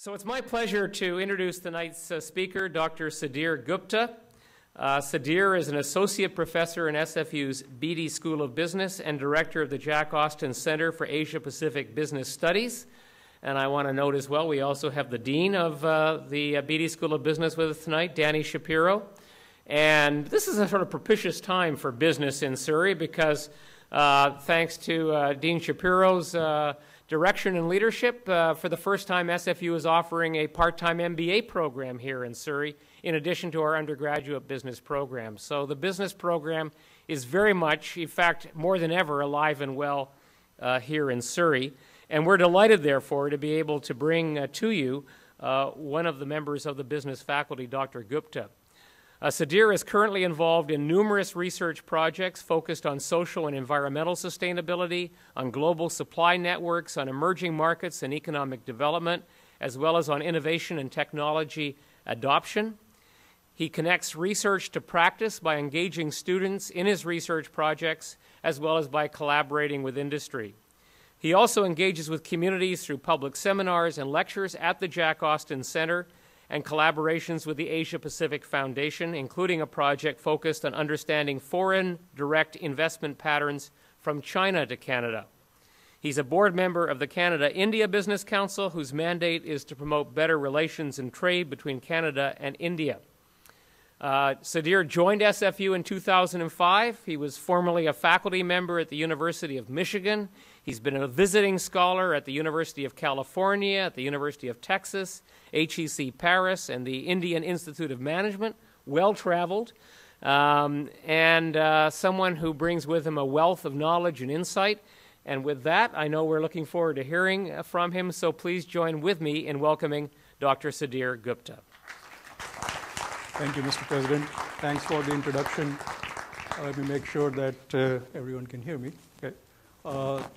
So it's my pleasure to introduce tonight's speaker, Dr. Sudheer Gupta. Sudheer is an associate professor in SFU's BD School of Business and director of the Jack Austin Center for Asia-Pacific Business Studies. And I want to note as well, we also have the dean of the BD School of Business with us tonight, Danny Shapiro. And this is a sort of propitious time for business in Surrey because thanks to Dean Shapiro's direction and leadership, for the first time, SFU is offering a part-time MBA program here in Surrey, in addition to our undergraduate business program. So the business program is very much, in fact, more than ever, alive and well here in Surrey. And we're delighted, therefore, to be able to bring to you one of the members of the business faculty, Dr. Gupta. Sudheer is currently involved in numerous research projects focused on social and environmental sustainability, on global supply networks, on emerging markets and economic development, as well as on innovation and technology adoption. He connects research to practice by engaging students in his research projects, as well as by collaborating with industry. He also engages with communities through public seminars and lectures at the Jack Austin Center, and collaborations with the Asia-Pacific Foundation, including a project focused on understanding foreign direct investment patterns from China to Canada. He's a board member of the Canada-India Business Council, whose mandate is to promote better relations and trade between Canada and India. Sudheer joined SFU in 2005. He was formerly a faculty member at the University of Michigan. He's been a visiting scholar at the University of California, at the University of Texas, HEC Paris, and the Indian Institute of Management, well-traveled, and someone who brings with him a wealth of knowledge and insight. And with that, I know we're looking forward to hearing from him, so please join with me in welcoming Dr. Sudheer Gupta. Thank you, Mr. President. Thanks for the introduction. Let me make sure that everyone can hear me. Okay.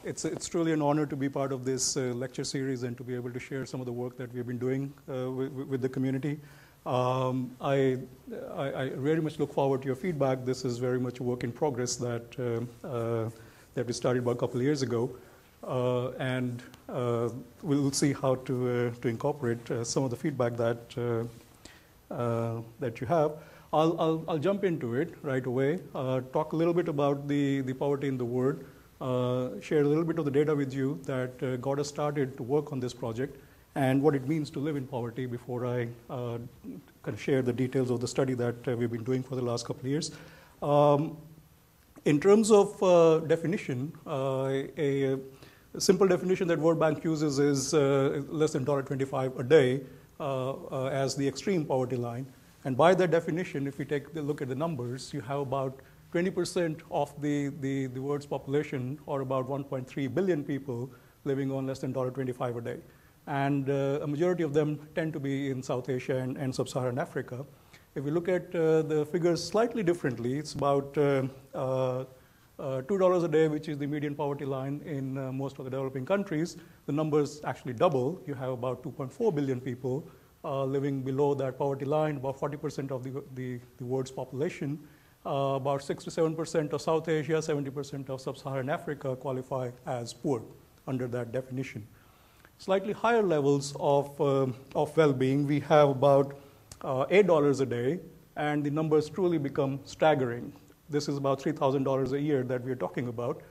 It's truly an honor to be part of this lecture series and to be able to share some of the work that we've been doing with the community. I very much look forward to your feedback. This is very much a work in progress that, that we started about a couple of years ago. And we'll see how to incorporate some of the feedback that that you have. I'll jump into it right away, talk a little bit about the poverty in the world, share a little bit of the data with you that got us started to work on this project and what it means to live in poverty before I kind of share the details of the study that we've been doing for the last couple of years. In terms of definition, a simple definition that World Bank uses is less than $1.25 a day as the extreme poverty line. And by that definition, if you take a look at the numbers, you have about 20% of the world's population, or about 1.3 billion people, living on less than $1.25 a day. And a majority of them tend to be in South Asia and Sub-Saharan Africa. If we look at the figures slightly differently, it's about $2 a day, which is the median poverty line in most of the developing countries. The numbers actually double. You have about 2.4 billion people living below that poverty line, about 40% of the world's population. About 6 to 7% of South Asia, 70% of Sub-Saharan Africa qualify as poor under that definition. Slightly higher levels of well-being, we have about $8 a day, and the numbers truly become staggering. This is about $3,000 a year that we're talking about.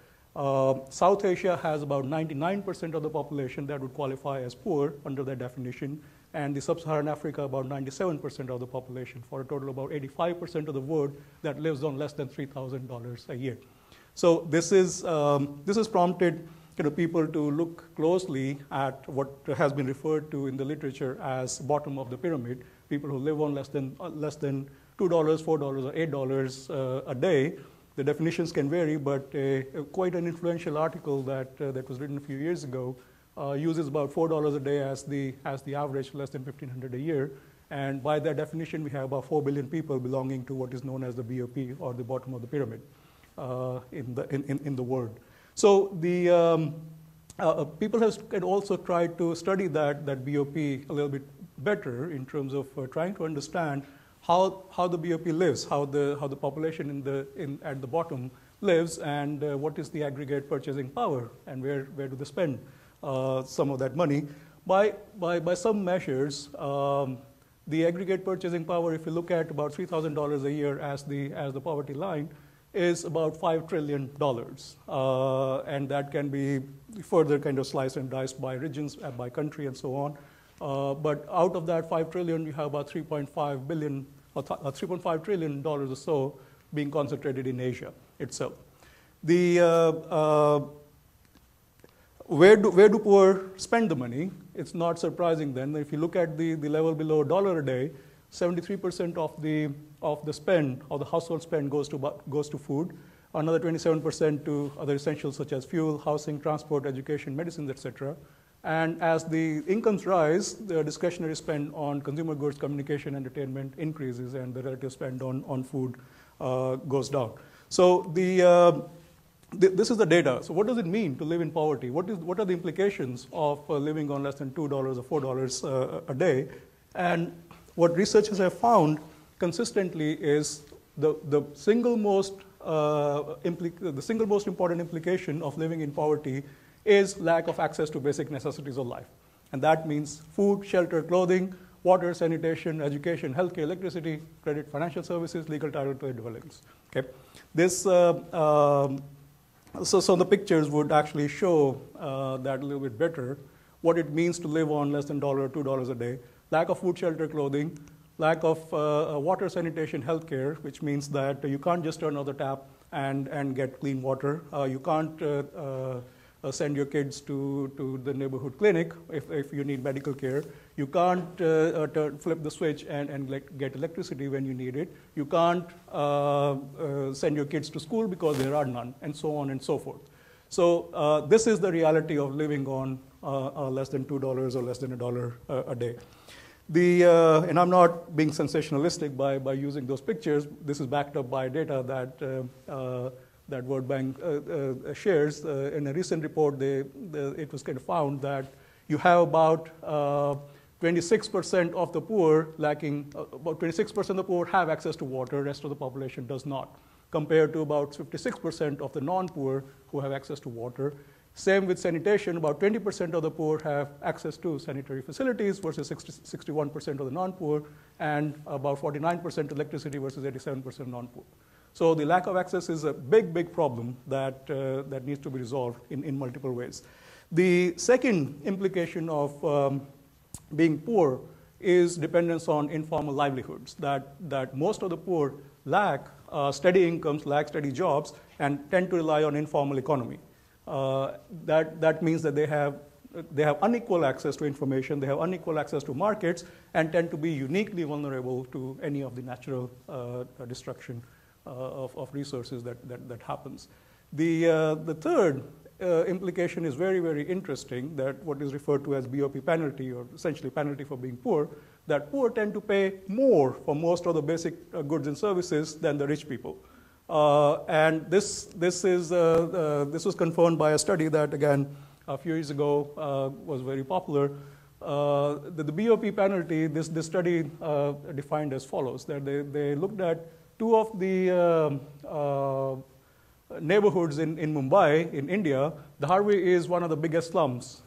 South Asia has about 99% of the population that would qualify as poor under that definition, and the Sub-Saharan Africa about 97% of the population, for a total of about 85% of the world that lives on less than $3,000 a year. So this has prompted people to look closely at what has been referred to in the literature as bottom of the pyramid, people who live on less than $2, $4, or $8 a day. The definitions can vary, but quite an influential article that was written a few years ago uses about $4 a day as the average, less than $1,500 a year. And by that definition, we have about 4 billion people belonging to what is known as the BOP, or the bottom of the pyramid, in the world. So the people have also tried to study that BOP a little bit better in terms of trying to understand how the BOP lives, how the population at the bottom lives, and what is the aggregate purchasing power, and where do they spend some of that money. By some measures, the aggregate purchasing power, if you look at about $3,000 a year as the poverty line, is about $5 trillion. And that can be further kind of sliced and diced by regions, by country, and so on. But out of that $5 trillion, you have about $3.5 trillion or so being concentrated in Asia itself. The, where do poor spend the money? It's not surprising then. If you look at the level below $1 a day, 73% of the spend, of the household spend, goes to food. Another 27% to other essentials such as fuel, housing, transport, education, medicines, etc. And as the incomes rise, the discretionary spend on consumer goods, communication, entertainment increases, and the relative spend on food goes down. So this is the data. So what does it mean to live in poverty? What are the implications of living on less than $2 or $4 a day? And what researchers have found consistently is the single most important implication of living in poverty is lack of access to basic necessities of life. And that means food, shelter, clothing, water, sanitation, education, healthcare, electricity, credit, financial services, legal title to their dwellings. Okay. This, so the pictures would actually show that a little bit better, what it means to live on less than $1 or $2 a day. Lack of food, shelter, clothing, lack of water, sanitation, healthcare, which means that you can't just turn on the tap and get clean water. You can't send your kids to the neighborhood clinic if you need medical care. You can't flip the switch and get electricity when you need it. You can't send your kids to school because there are none, and so on and so forth. So this is the reality of living on less than $2 or less than $1 a day. The, and I'm not being sensationalistic by using those pictures. This is backed up by data that that World Bank shares. In a recent report, it was kind of found that you have about 26% of the poor lacking, about 26% of the poor have access to water, rest of the population does not, compared to about 56% of the non-poor who have access to water. Same with sanitation, about 20% of the poor have access to sanitary facilities versus 61% of the non-poor, and about 49% electricity versus 87% non-poor. So the lack of access is a big, big problem that needs to be resolved in multiple ways. The second implication of being poor is dependence on informal livelihoods, that most of the poor lack steady incomes, lack steady jobs, and tend to rely on informal economy. That means that they have unequal access to information, they have unequal access to markets, and tend to be uniquely vulnerable to any of the natural destruction of resources that happens. The third implication is very, very interesting, that what is referred to as BOP penalty, or essentially penalty for being poor, that poor tend to pay more for most of the basic goods and services than the rich people. And this was confirmed by a study that, again, a few years ago was very popular. The BOP penalty, this study defined as follows, that they looked at two of the neighborhoods in Mumbai, in India. Dharavi is one of the biggest slums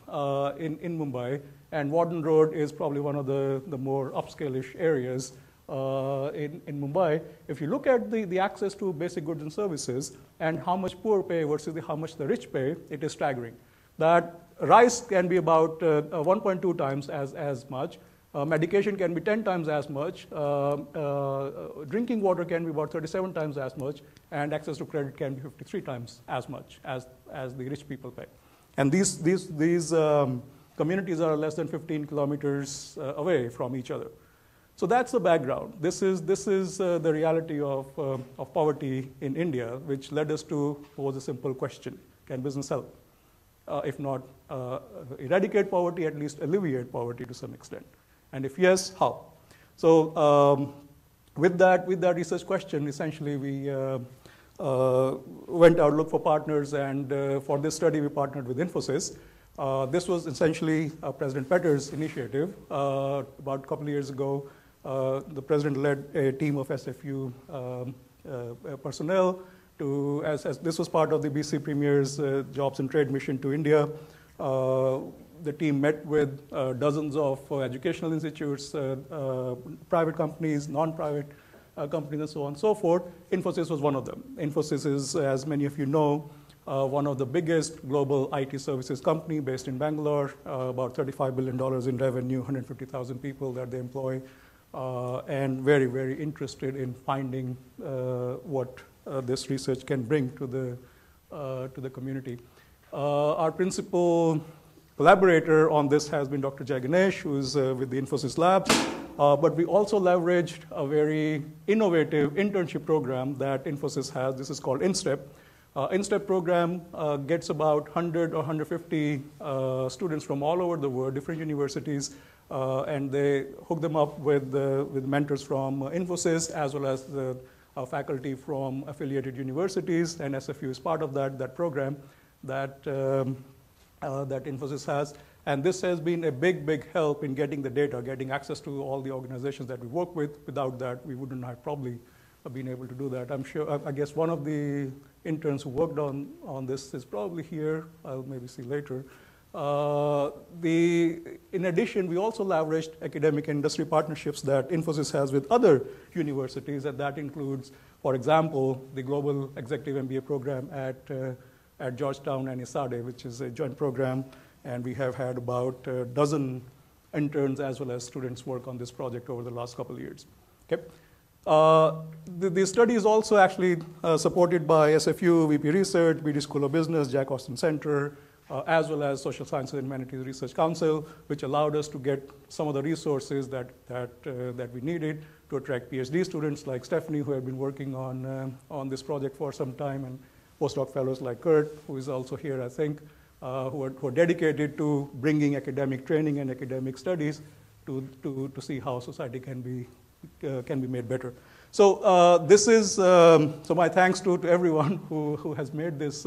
in Mumbai, and Warden Road is probably one of the more upscale-ish areas in Mumbai. If you look at the access to basic goods and services and how much poor pay versus how much the rich pay, it is staggering. That rice can be about 1.2 times as much. Medication can be 10 times as much, drinking water can be about 37 times as much, and access to credit can be 53 times as much as the rich people pay. And these communities are less than 15 kilometers away from each other. So that's the background. This is the reality of poverty in India, which led us to pose a simple question: can business help? If not eradicate poverty, at least alleviate poverty to some extent. And if yes, how? So with that research question, essentially we went out, looked for partners, and for this study we partnered with Infosys. This was essentially President Petter's initiative. About a couple of years ago, the president led a team of SFU personnel to, as this was part of the BC Premier's Jobs and Trade Mission to India. the team met with dozens of educational institutes, private companies, non-private companies, and so on and so forth. Infosys was one of them. Infosys is, as many of you know, one of the biggest global IT services company based in Bangalore, about $35 billion in revenue, 150,000 people that they employ, and very, very interested in finding what this research can bring to the community. Our principal collaborator on this has been Dr. Jaganesh, who is with the Infosys Labs, but we also leveraged a very innovative internship program that Infosys has. This is called InStep. InStep program gets about 100 or 150 students from all over the world, different universities, and they hook them up with mentors from Infosys, as well as the faculty from affiliated universities, and SFU is part of that program that, that Infosys has. And this has been a big, big help in getting the data, getting access to all the organizations that we work with. Without that, we wouldn't have probably been able to do that. I'm sure, I guess one of the interns who worked on this is probably here. I'll maybe see later. In addition, we also leveraged academic industry partnerships that Infosys has with other universities, and that includes, for example, the Global Executive MBA program at Georgetown and ISADE, which is a joint program, and we have had about a dozen interns as well as students work on this project over the last couple of years. Okay. The study is also actually supported by SFU, VP Research, BD School of Business, Jack Austin Center, as well as Social Sciences and Humanities Research Council, which allowed us to get some of the resources that we needed to attract PhD students like Stephanie, who have been working on this project for some time, and postdoc fellows like Kurt, who is also here, I think, who are dedicated to bringing academic training and academic studies to see how society can be made better. So this is, so my thanks to everyone who has made this,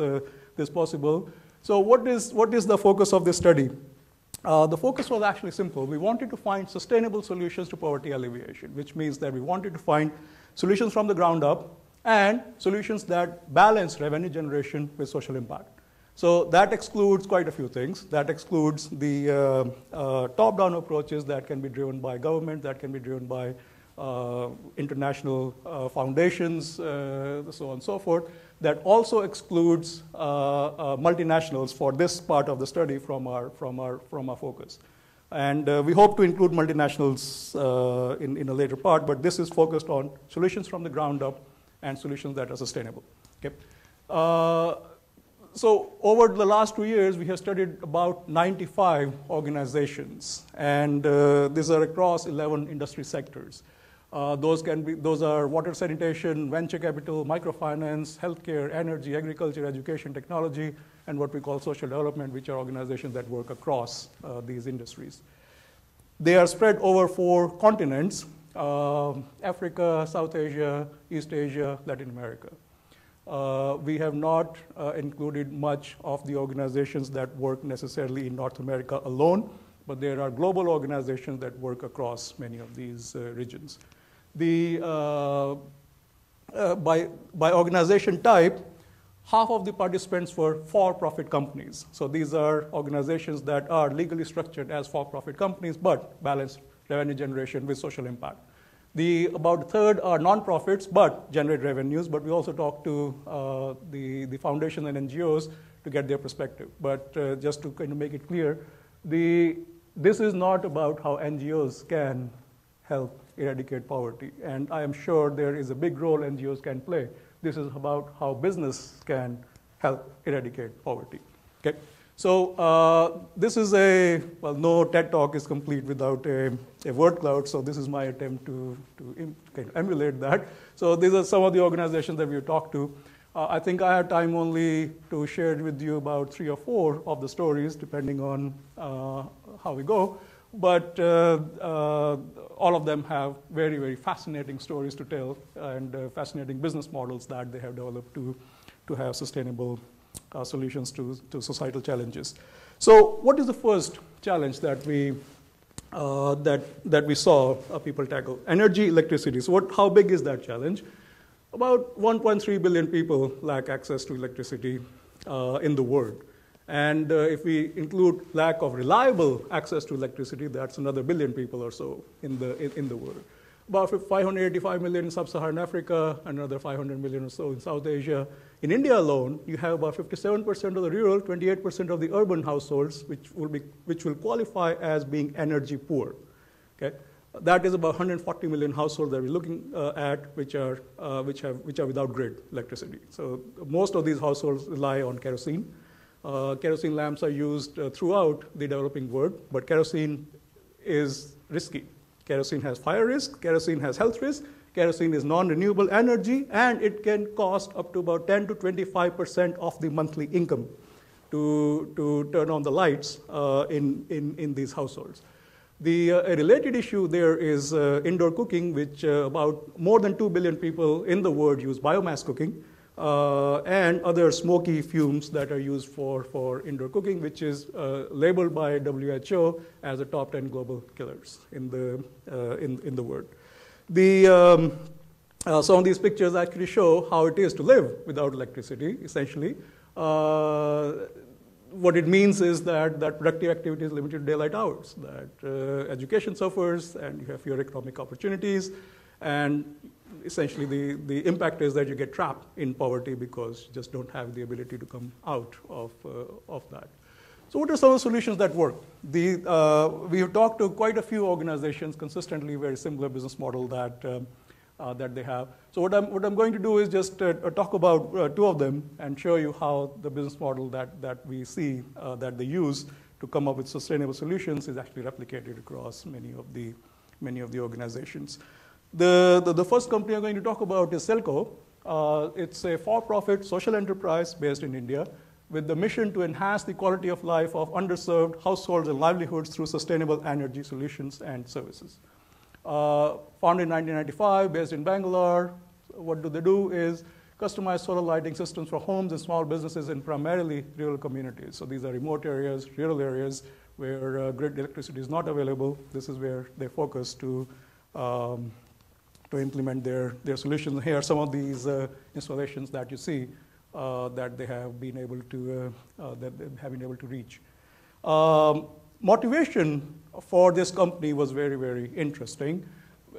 this possible. So what is the focus of this study? The focus was actually simple. We wanted to find sustainable solutions to poverty alleviation, which means that we wanted to find solutions from the ground up and solutions that balance revenue generation with social impact. So that excludes quite a few things. That excludes the top-down approaches that can be driven by government, that can be driven by international foundations, so on and so forth. That also excludes multinationals for this part of the study from our focus. And we hope to include multinationals in a later part, but this is focused on solutions from the ground up and solutions that are sustainable. Okay. So over the last 2 years, we have studied about 95 organizations, and these are across 11 industry sectors. Those are water sanitation, venture capital, microfinance, healthcare, energy, agriculture, education, technology, and what we call social development, which are organizations that work across these industries. They are spread over 4 continents: Africa, South Asia, East Asia, Latin America. We have not included much of the organizations that work necessarily in North America alone, but there are global organizations that work across many of these regions. By organization type, half of the participants were for-profit companies. So these are organizations that are legally structured as for-profit companies, but balance revenue generation with social impact. About a third are non-profits, but generate revenues, but we also talk to the foundation and NGOs to get their perspective. But just to kind of make it clear, this is not about how NGOs can help eradicate poverty. And I am sure there is a big role NGOs can play. This is about how business can help eradicate poverty. Okay? So this is well, no TED Talk is complete without a word cloud, so this is my attempt to emulate that. So these are some of the organizations that we talked to. I think I have time only to share with you about 3 or 4 of the stories, depending on how we go. But all of them have very, very fascinating stories to tell and fascinating business models that they have developed to have sustainable solutions to societal challenges. So what is the first challenge that we saw people tackle? Energy, electricity. So how big is that challenge? About 1.3 billion people lack access to electricity in the world. And if we include lack of reliable access to electricity, that's another billion people or so in the world. About 585 million in sub-Saharan Africa, another 500 million or so in South Asia. In India alone, you have about 57% of the rural, 28% of the urban households, which will qualify as being energy poor. Okay? That is about 140 million households that we're looking at, which are without grid electricity. So most of these households rely on kerosene. Kerosene lamps are used throughout the developing world, but kerosene is risky. Kerosene has fire risk, kerosene has health risk, kerosene is non-renewable energy, and it can cost up to about 10 to 25% of the monthly income to turn on the lights in these households. The related issue there is indoor cooking, which about more than 2 billion people in the world use biomass cooking, and other smoky fumes that are used for indoor cooking, which is labeled by WHO as the top 10 global killers in the world. Some of these pictures actually show how it is to live without electricity, essentially. What it means is that productive activity is limited to daylight hours, that education suffers, and you have fewer economic opportunities, and essentially the impact is that you get trapped in poverty because you just don't have the ability to come out of that. So what are some of the solutions that work? We have talked to quite a few organizations consistently, very similar business model that they have. So what I'm going to do is just talk about two of them and show you how the business model that we see that they use to come up with sustainable solutions is actually replicated across many of the organizations. The first company I'm going to talk about is Selco. It's a for-profit social enterprise based in India with the mission to enhance the quality of life of underserved households and livelihoods through sustainable energy solutions and services. Founded in 1995, based in Bangalore. What do they do is customize solar lighting systems for homes and small businesses in primarily rural communities. So these are remote areas, rural areas where grid electricity is not available. This is where they focus to implement their solutions. Here are some of these installations that you see that they have been able to reach. Motivation for this company was very, very interesting.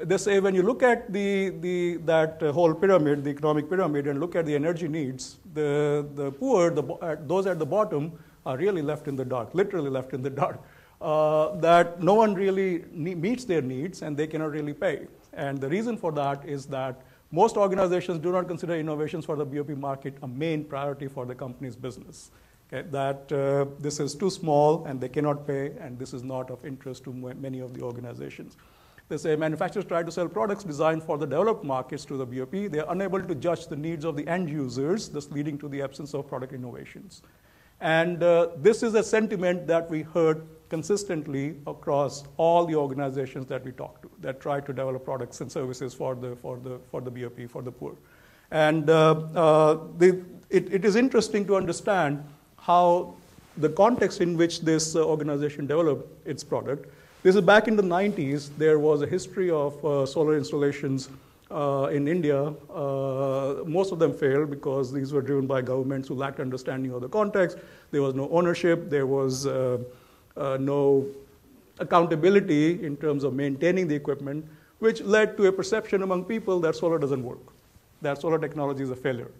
They say when you look at that whole pyramid, the economic pyramid, and look at the energy needs, the poor, those at the bottom, are really left in the dark, literally left in the dark, that no one really meets their needs and they cannot really pay. And the reason for that is that most organizations do not consider innovations for the BOP market a main priority for the company's business. Okay, that this is too small and they cannot pay, and this is not of interest to many of the organizations. They say manufacturers try to sell products designed for the developed markets to the BOP. They are unable to judge the needs of the end users, thus leading to the absence of product innovations. And this is a sentiment that we heard consistently across all the organizations that we talked to that try to develop products and services for the BOP, for the poor. And it is interesting to understand how the context in which this organization developed its product. This is back in the 90s. There was a history of solar installations in India. Most of them failed because these were driven by governments who lacked understanding of the context. There was no ownership. There was no accountability in terms of maintaining the equipment, which led to a perception among people that solar doesn't work, that solar technology is a failure.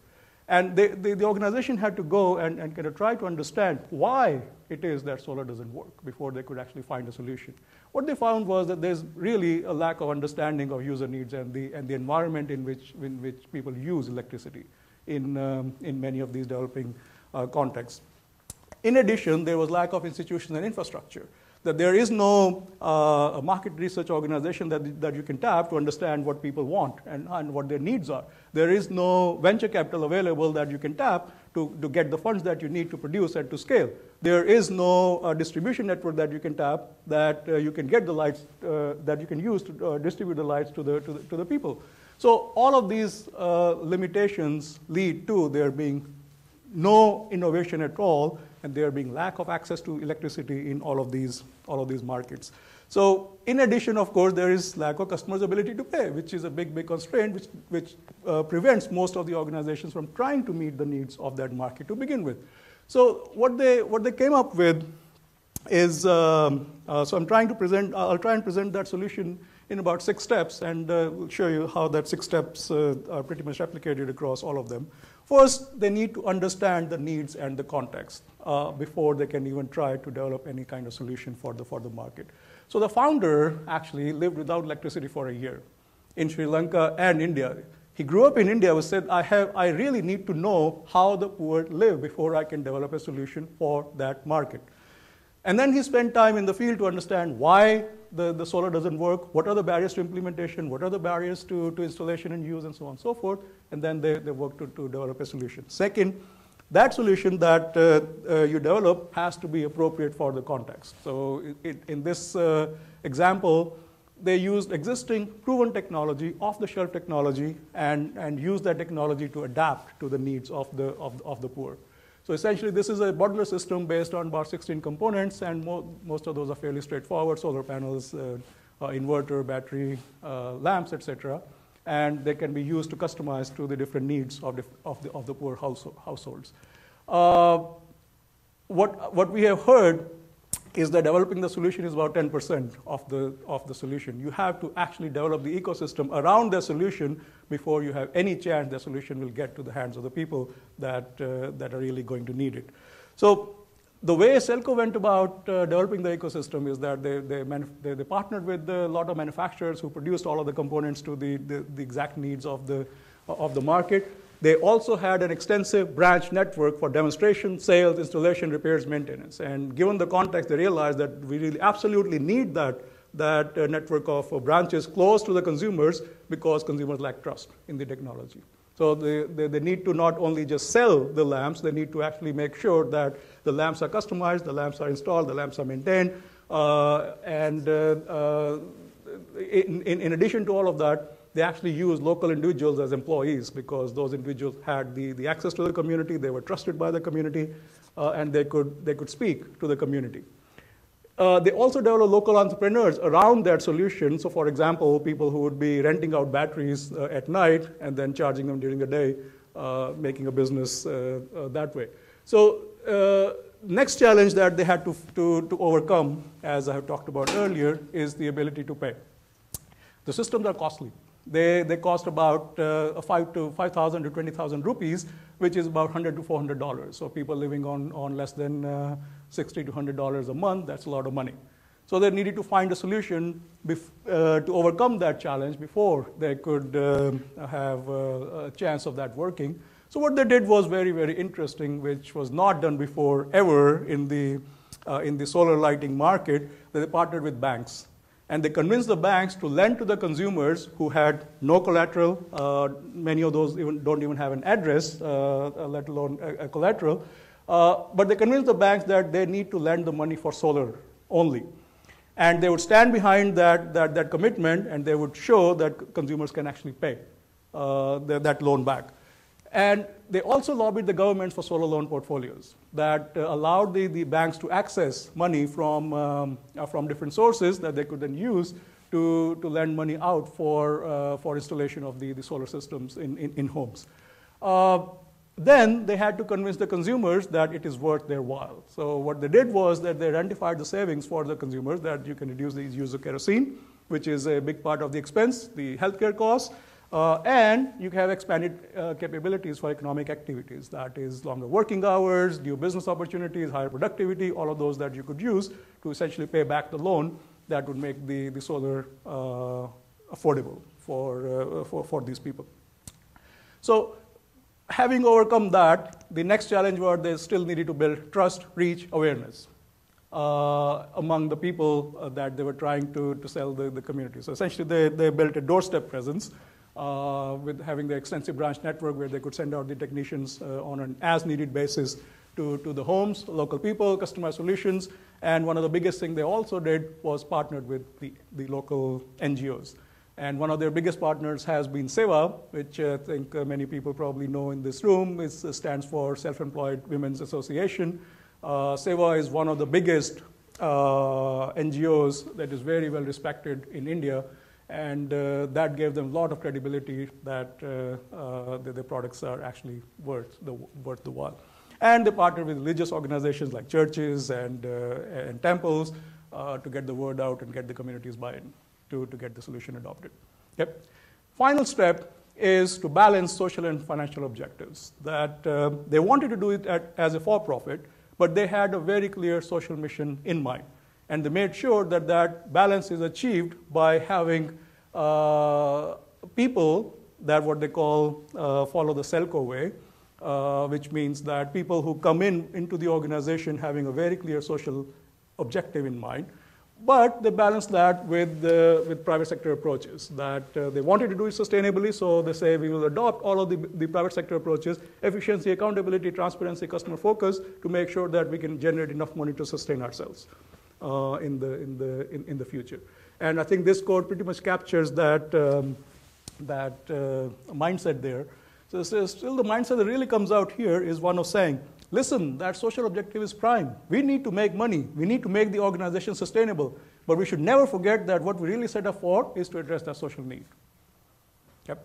And the organization had to go and kind of try to understand why it is that solar doesn't work before they could actually find a solution. What they found was that there's really a lack of understanding of user needs and the environment in which people use electricity in many of these developing contexts. In addition, there was lack of institutions and infrastructure, that there is no market research organization that you can tap to understand what people want and what their needs are. There is no venture capital available that you can tap to get the funds that you need to produce and to scale. There is no distribution network that you can tap that you can get the lights, that you can use to distribute the lights to the people. So all of these limitations lead to there being no innovation at all, and there being lack of access to electricity in all of these markets. So in addition, of course, there is lack of customers' ability to pay, which is a big, big constraint, which prevents most of the organizations from trying to meet the needs of that market to begin with. So what they came up with is, so I'll try and present that solution in about 6 steps, and we'll show you how that 6 steps are pretty much replicated across all of them. First, they need to understand the needs and the context before they can even try to develop any kind of solution for the market. So the founder actually lived without electricity for a year in Sri Lanka and India. He grew up in India and said, I really need to know how the poor live before I can develop a solution for that market. And then he spent time in the field to understand why the solar doesn't work, what are the barriers to implementation, what are the barriers to installation and use, and so on and so forth, and then they work to develop a solution. Second, that solution that you develop has to be appropriate for the context. So in this example, they used existing proven technology, off-the-shelf technology, and used that technology to adapt to the needs of the poor. So essentially, this is a modular system based on about 16 components, and most of those are fairly straightforward: solar panels, inverter, battery, lamps, etc. And they can be used to customize to the different needs of the poor households. What we have heard is that developing the solution is about 10% of the solution. You have to actually develop the ecosystem around the solution before you have any chance the solution will get to the hands of the people that are really going to need it. So the way Selco went about developing the ecosystem is that they partnered with a lot of manufacturers who produced all of the components to the exact needs of the market. They also had an extensive branch network for demonstration, sales, installation, repairs, maintenance. And given the context, they realized that we really absolutely need that network of branches close to the consumers, because consumers lack trust in the technology. So they need to not only just sell the lamps, they need to actually make sure that the lamps are customized, the lamps are installed, the lamps are maintained. In addition to all of that, they actually used local individuals as employees, because those individuals had the access to the community, they were trusted by the community, and they could speak to the community. They also developed local entrepreneurs around that solution. So for example, people who would be renting out batteries at night and then charging them during the day, making a business that way. So next challenge that they had to overcome, as I have talked about earlier, is the ability to pay. The systems are costly. They cost about 5,000 to 20,000 rupees, which is about $100 to $400. So people living on less than $60 to $100 a month, that's a lot of money. So they needed to find a solution to overcome that challenge before they could have a chance of that working. So what they did was very, very interesting, which was not done before ever in the solar lighting market. They partnered with banks. And they convinced the banks to lend to the consumers who had no collateral. Many of those don't even have an address, let alone a collateral. But they convinced the banks that they need to lend the money for solar only. And they would stand behind that commitment, and they would show that consumers can actually pay that loan back. And they also lobbied the governments for solar loan portfolios that allowed the banks to access money from different sources that they could then use to lend money out for installation of the solar systems in homes. Then they had to convince the consumers that it is worth their while. So what they did was that they identified the savings for the consumers, that you can reduce the use of kerosene, which is a big part of the expense, the healthcare costs. And you have expanded capabilities for economic activities. That is longer working hours, new business opportunities, higher productivity, all of those that you could use to essentially pay back the loan that would make the solar affordable for these people. So having overcome that, the next challenge was they still needed to build trust, reach, awareness among the people that they were trying to sell the community. So essentially they built a doorstep presence. With having the extensive branch network where they could send out the technicians on an as-needed basis to the homes, local people, customized solutions. And one of the biggest things they also did was partnered with the local NGOs. And one of their biggest partners has been SEWA, which I think many people probably know in this room. It stands for Self-Employed Women's Association. SEWA is one of the biggest NGOs that is very well respected in India. And that gave them a lot of credibility that their products are actually worth the while. And they partner with religious organizations like churches and temples to get the word out and get the communities buy-in to get the solution adopted. Yep. Final step is to balance social and financial objectives. That they wanted to do it as a for-profit, but they had a very clear social mission in mind. And they made sure that that balance is achieved by having people that what they call follow the Selco way, which means that people who come into the organization having a very clear social objective in mind, but they balance that with private sector approaches that they wanted to do it sustainably, so they say we will adopt all of the private sector approaches, efficiency, accountability, transparency, customer focus, to make sure that we can generate enough money to sustain ourselves in the future. And I think this code pretty much captures that, mindset there. So still the mindset that really comes out here is one of saying, listen, that social objective is prime. We need to make money. We need to make the organization sustainable. But we should never forget that what we really set up for is to address that social need. Yep.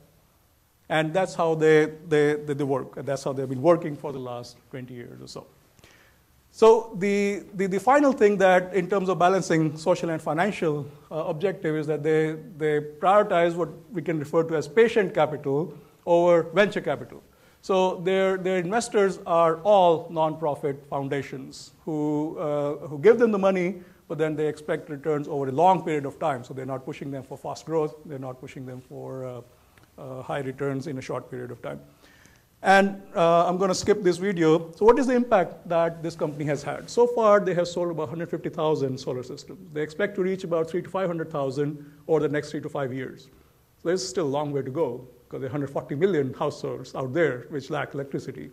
And that's how they work. And that's how they've been working for the last 20 years or so. So the final thing that, in terms of balancing social and financial objective, is that they prioritize what we can refer to as patient capital over venture capital. So their investors are all nonprofit foundations who give them the money, but then they expect returns over a long period of time. So they're not pushing them for fast growth. They're not pushing them for high returns in a short period of time. And I'm going to skip this video. So what is the impact that this company has had? So far, they have sold about 150,000 solar systems. They expect to reach about 300,000 to 500,000 over the next 3 to 5 years. So there's still a long way to go, because there are 140 million households out there which lack electricity.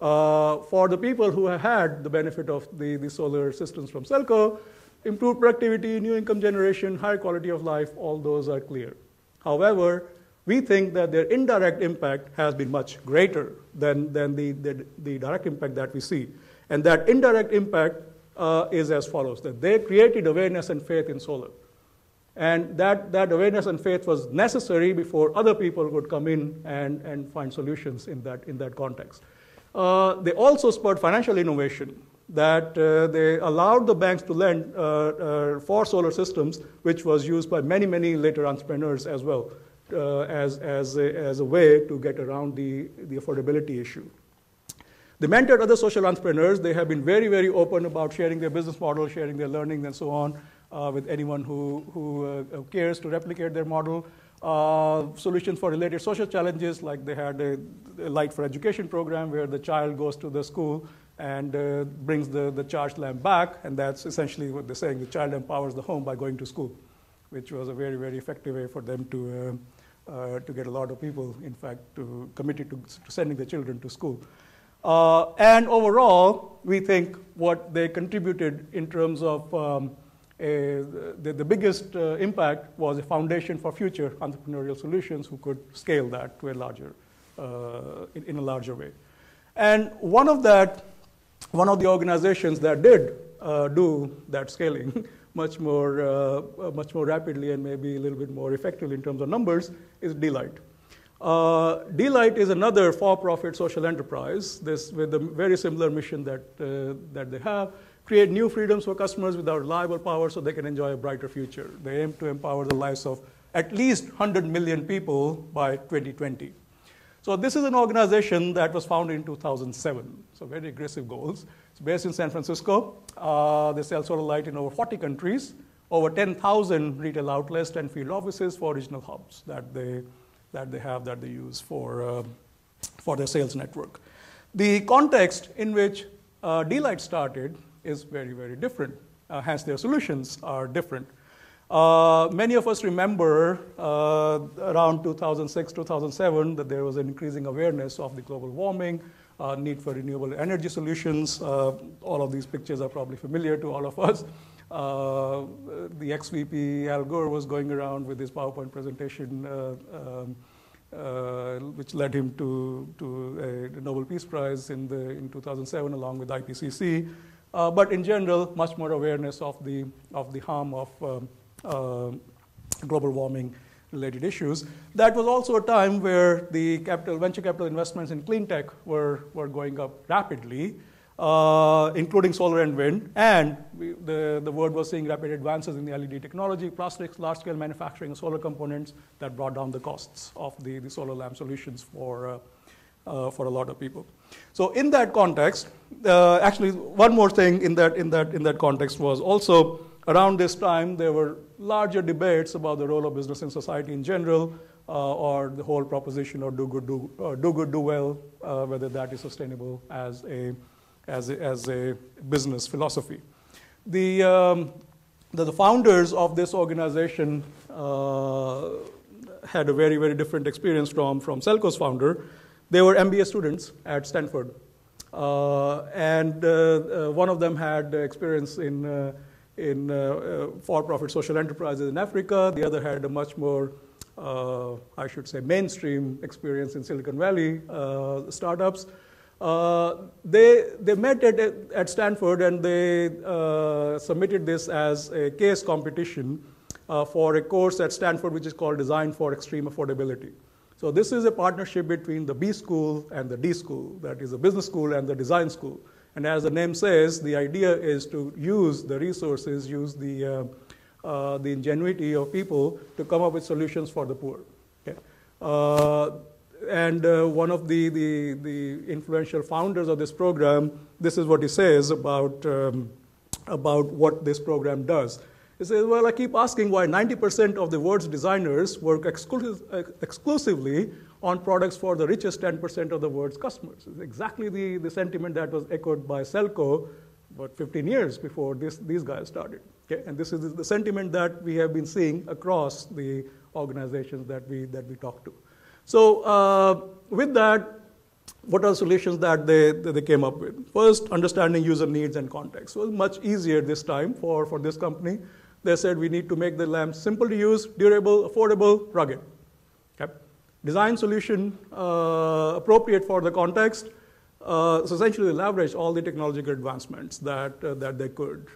For the people who have had the benefit of the solar systems from Selco, improved productivity, new income generation, higher quality of life, all those are clear. However, we think that their indirect impact has been much greater than the direct impact that we see. And that indirect impact is as follows, that they created awareness and faith in solar. And that awareness and faith was necessary before other people would come in and find solutions in that context. They also spurred financial innovation, that they allowed the banks to lend for solar systems, which was used by many, many later entrepreneurs as well. As a way to get around the affordability issue. They mentored other social entrepreneurs. They have been very, very open about sharing their business model, sharing their learnings, and so on with anyone who cares to replicate their model. Solutions for related social challenges, like they had a Light for Education program where the child goes to the school and brings the charged lamp back, and that's essentially what they're saying. The child empowers the home by going to school, which was a very, very effective way for them to get a lot of people, in fact, committed to sending their children to school. And overall, we think what they contributed in terms of the biggest impact was a foundation for future entrepreneurial solutions who could scale that to a larger, in a larger way. And one of the organizations that did do that scaling much more rapidly and maybe a little bit more effectively in terms of numbers is d.light. d.light is another for-profit social enterprise, this with a very similar mission that they have. Create new freedoms for customers without reliable power so they can enjoy a brighter future. They aim to empower the lives of at least 100 million people by 2020. So this is an organization that was founded in 2007, so very aggressive goals. It's based in San Francisco. They sell solar light in over 40 countries, over 10,000 retail outlets and field offices for regional hubs that they use for their sales network. The context in which d.light started is very, very different. Hence, their solutions are different. Many of us remember around 2006, 2007 that there was an increasing awareness of the global warming, need for renewable energy solutions. All of these pictures are probably familiar to all of us. The ex-VP Al Gore was going around with his PowerPoint presentation, which led him to a Nobel Peace Prize in 2007, along with IPCC. But in general, much more awareness of the harm of global warming related issues. That was also a time where the venture capital investments in clean tech were going up rapidly, including solar and wind. And the world was seeing rapid advances in the LED technology, plastics, large-scale manufacturing of solar components that brought down the costs of the solar lamp solutions for a lot of people. So in that context, actually one more thing in that context was also around this time there were larger debates about the role of business in society in general, or the whole proposition of do good, do well, whether that is sustainable as a business philosophy. The founders of this organization had a very, very different experience from Selco's founder. They were MBA students at Stanford, and one of them had experience in for-profit social enterprises in Africa. The other had a much more, I should say, mainstream experience in Silicon Valley startups. They met at Stanford, and they submitted this as a case competition for a course at Stanford which is called Design for Extreme Affordability. So this is a partnership between the B School and the D School, that is the business school and the design school. And as the name says, the idea is to use the resources, use the ingenuity of people to come up with solutions for the poor. Okay. And one of the influential founders of this program, this is what he says about what this program does. He says, well, I keep asking why 90% of the world's designers work exclusively on products for the richest 10% of the world's customers. It's exactly the sentiment that was echoed by Selco about 15 years before these guys started. Okay? And this is the sentiment that we have been seeing across the organizations that we talk to. So with that, what are the solutions that they came up with? First, understanding user needs and context. So it was much easier this time for this company. They said we need to make the lamps simple to use, durable, affordable, rugged. Okay. Design solution appropriate for the context. So essentially, they leveraged all the technological advancements that they could.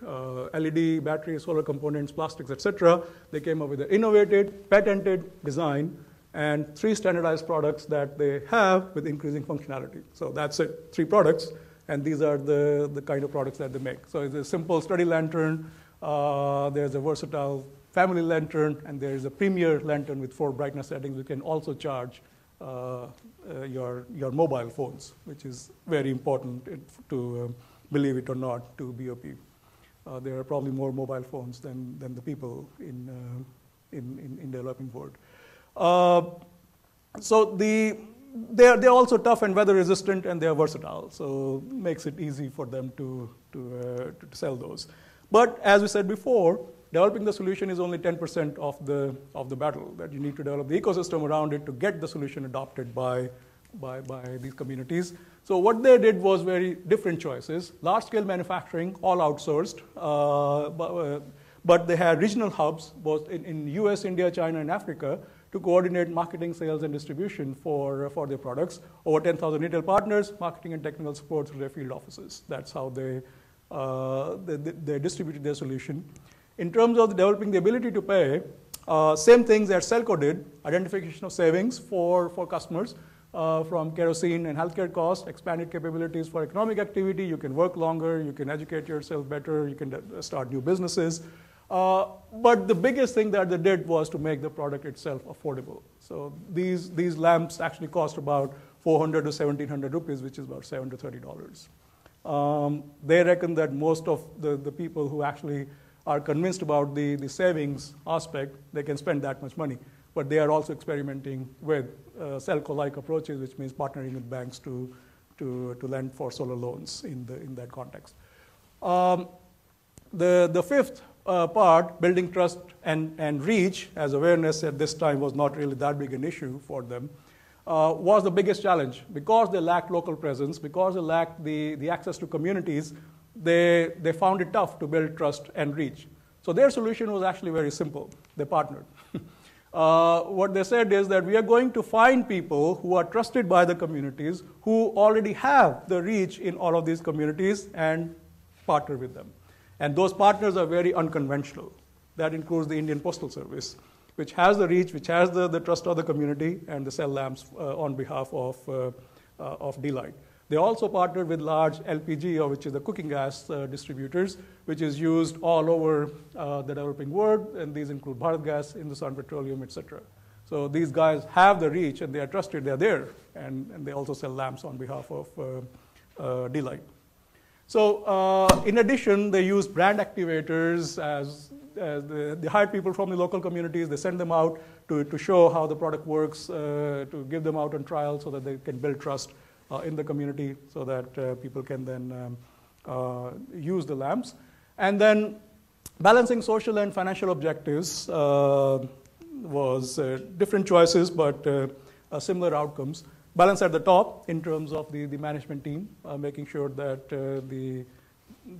LED, batteries, solar components, plastics, etc. They came up with an innovated, patented design and 3 standardized products that they have with increasing functionality. So that's it, 3 products, and these are the kind of products that they make. So it's a simple study lantern, there's a versatile family lantern, and there's a premier lantern with 4 brightness settings. You can also charge your mobile phones, which is very important to, believe it or not, to BOP. There are probably more mobile phones than the people in developing world. So they're also tough and weather resistant, and they're versatile, so makes it easy for them to sell those. But as we said before, developing the solution is only 10% of the battle. That you need to develop the ecosystem around it to get the solution adopted by these communities. So what they did was very different choices. Large scale manufacturing, all outsourced. But they had regional hubs both in US, India, China, and Africa to coordinate marketing, sales, and distribution for their products. Over 10,000 retail partners, marketing and technical support through their field offices. That's how they distributed their solution. In terms of developing the ability to pay, same things that Selco did, identification of savings for customers from kerosene and healthcare costs, expanded capabilities for economic activity. You can work longer, you can educate yourself better, you can start new businesses. But the biggest thing that they did was to make the product itself affordable. So these lamps actually cost about 400 to 1,700 rupees, which is about $7 to $30. They reckon that most of the people who actually are convinced about the savings aspect, they can spend that much money. But they are also experimenting with Selco-like approaches, which means partnering with banks to lend for solar loans in that context. The fifth part, building trust and reach, as awareness at this time was not really that big an issue for them, was the biggest challenge. Because they lacked local presence, because they lacked the access to communities, they found it tough to build trust and reach. So their solution was actually very simple. They partnered. What they said is that we are going to find people who are trusted by the communities, who already have the reach in all of these communities, and partner with them. And those partners are very unconventional. That includes the Indian Postal Service, which has the reach, which has the trust of the community, and the cell lamps on behalf of d.light. They also partnered with large LPG, or which is the cooking gas distributors, which is used all over the developing world, and these include Bharat Gas, Hindustan Petroleum, etc. So these guys have the reach, and they are trusted, they're there, and they also sell lamps on behalf of d.light. So in addition, they use brand activators as they hire people from the local communities, they send them out to show how the product works, to give them out on trial so that they can build trust in the community, so that people can then use the lamps. And then balancing social and financial objectives was different choices, but similar outcomes. Balance at the top in terms of the management team, making sure that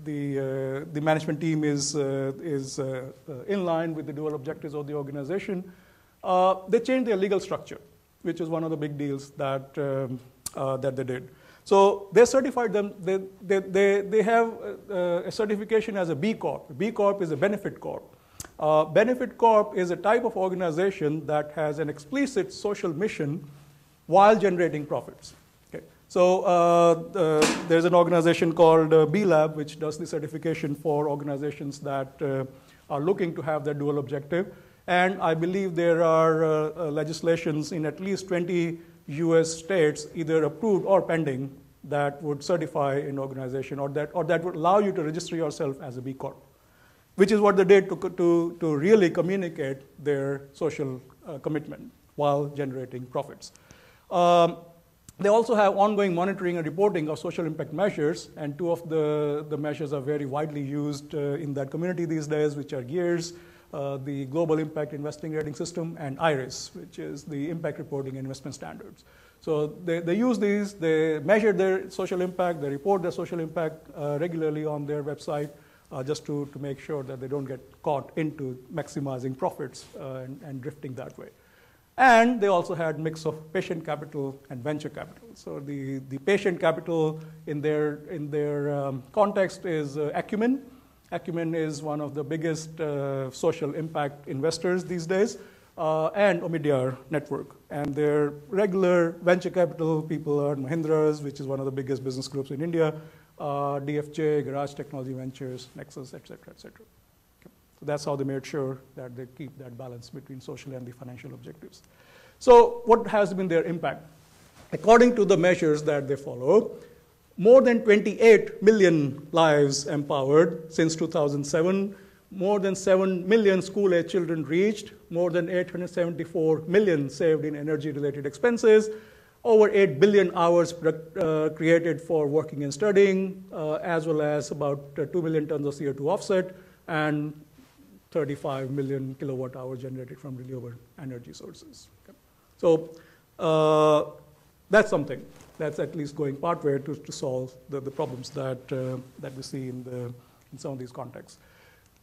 the management team is in line with the dual objectives of the organization. They changed their legal structure, which is one of the big deals that that they did. So they certified them. They have a certification as a B Corp. B Corp is a benefit corp. Benefit corp is a type of organization that has an explicit social mission while generating profits. Okay. So there's an organization called B Lab, which does the certification for organizations that are looking to have that dual objective. And I believe there are legislations in at least 20 US states, either approved or pending, that would certify an organization, or that would allow you to register yourself as a B Corp, which is what they did to really communicate their social commitment while generating profits. They also have ongoing monitoring and reporting of social impact measures, and two of the measures are very widely used in that community these days, which are GEARS, the Global Impact Investing Rating System, and IRIS, which is the Impact Reporting and Investment Standards. So they use these, they measure their social impact, they report their social impact regularly on their website, just to make sure that they don't get caught into maximizing profits and drifting that way. And they also had mix of patient capital and venture capital. So the patient capital in their context is Acumen. Acumen is one of the biggest social impact investors these days, and Omidyar Network. And their regular venture capital people are Mahindra's, which is one of the biggest business groups in India, DFJ, Garage Technology Ventures, Nexus, et cetera, et cetera. So that's how they made sure that they keep that balance between social and the financial objectives. So what has been their impact? According to the measures that they follow, more than 28 million lives empowered since 2007, more than 7 million school-age children reached, more than 874 million saved in energy-related expenses, over 8 billion hours created for working and studying, as well as about 2 million tons of CO2 offset, and 35 million kilowatt hours generated from renewable energy sources. Okay. So that's something that's at least going partway to solve the problems that we see in some of these contexts.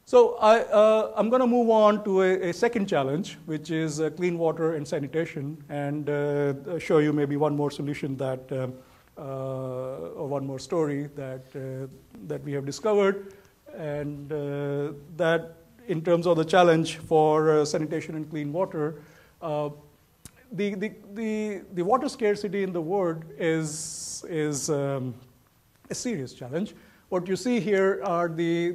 So I'm going to move on to a second challenge, which is clean water and sanitation, and show you maybe one more solution that, or one more story that we have discovered, and that in terms of the challenge for sanitation and clean water, the water scarcity in the world is a serious challenge. What you see here are the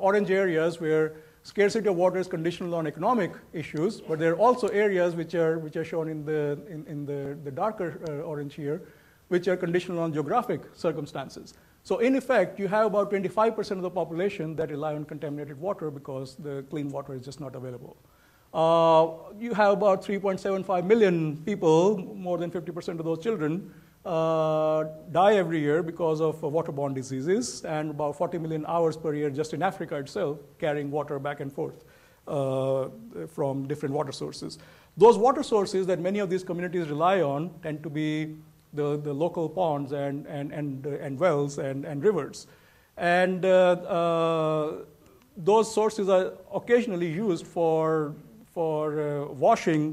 orange areas where scarcity of water is conditional on economic issues, but there are also areas which are shown in the darker orange here, which are conditional on geographic circumstances. So in effect, you have about 25% of the population that rely on contaminated water because the clean water is just not available. You have about 3.75 million people, more than 50% of those children, die every year because of waterborne diseases, and about 40 million hours per year just in Africa itself, carrying water back and forth from different water sources. Those water sources that many of these communities rely on tend to be the local ponds and wells and rivers. And those sources are occasionally used for washing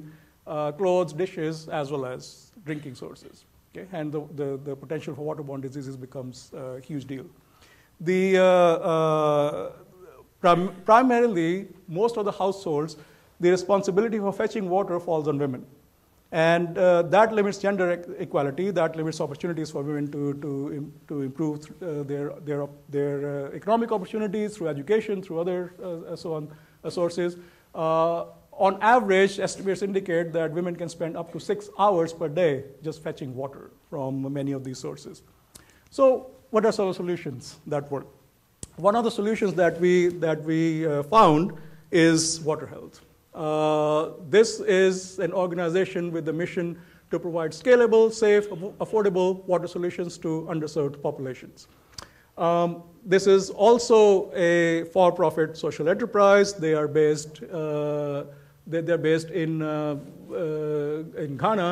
clothes, dishes, as well as drinking sources. Okay? And the potential for waterborne diseases becomes a huge deal. Primarily, most of the households the responsibility for fetching water falls on women. And that limits gender equality, that limits opportunities for women to improve their economic opportunities through education, through other so on sources. On average, estimates indicate that women can spend up to 6 hours per day just fetching water from many of these sources. So what are some solutions that work? One of the solutions that we found is Water Health. This is an organization with the mission to provide scalable, safe, affordable water solutions to underserved populations. This is also a for-profit social enterprise. They are based in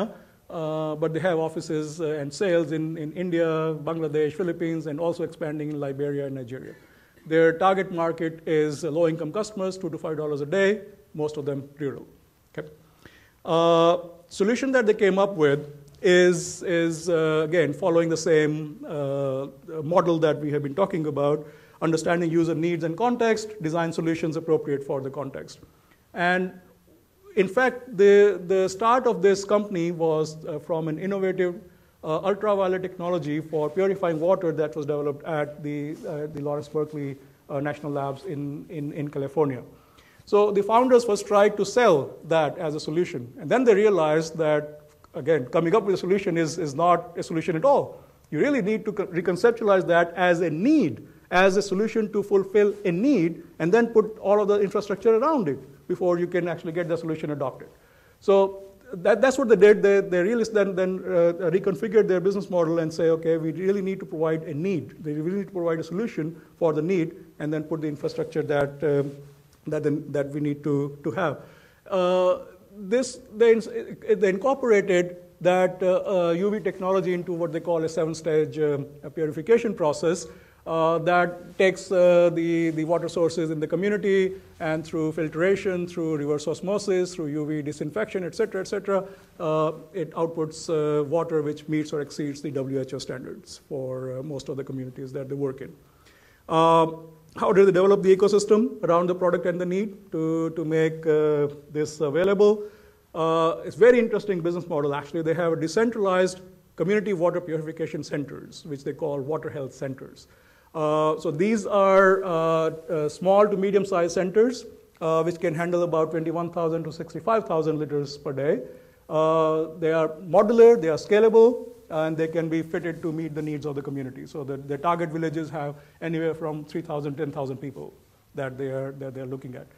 Ghana, but they have offices and sales in India, Bangladesh, Philippines, and also expanding in Liberia and Nigeria. Their target market is low-income customers, $2 to $5 a day, most of them rural. Okay. Solution that they came up with is again, following the same model that we have been talking about, understanding user needs and context, design solutions appropriate for the context. And in fact, the start of this company was from an innovative ultraviolet technology for purifying water that was developed at the Lawrence Berkeley National Labs in California. So the founders first tried to sell that as a solution, and then they realized that, again, coming up with a solution is not a solution at all. You really need to reconceptualize that as a need, as a solution to fulfill a need, and then put all of the infrastructure around it before you can actually get the solution adopted. So that's what they did. They really then reconfigured their business model and say, okay, we really need to provide a need. They really need to provide a solution for the need, and then put the infrastructure that we need to have. They incorporated that UV technology into what they call a 7-stage purification process that takes the water sources in the community, and through filtration, through reverse osmosis, through UV disinfection, et cetera, it outputs water which meets or exceeds the WHO standards for most of the communities that they work in. How do they develop the ecosystem around the product and the need to make this available? It's very interesting business model, actually. They have a decentralized community water purification centers, which they call water health centers. So these are small to medium-sized centers, which can handle about 21,000 to 65,000 liters per day. They are modular, they are scalable, and they can be fitted to meet the needs of the community. So the target villages have anywhere from 3,000 to 10,000 people that they are looking at.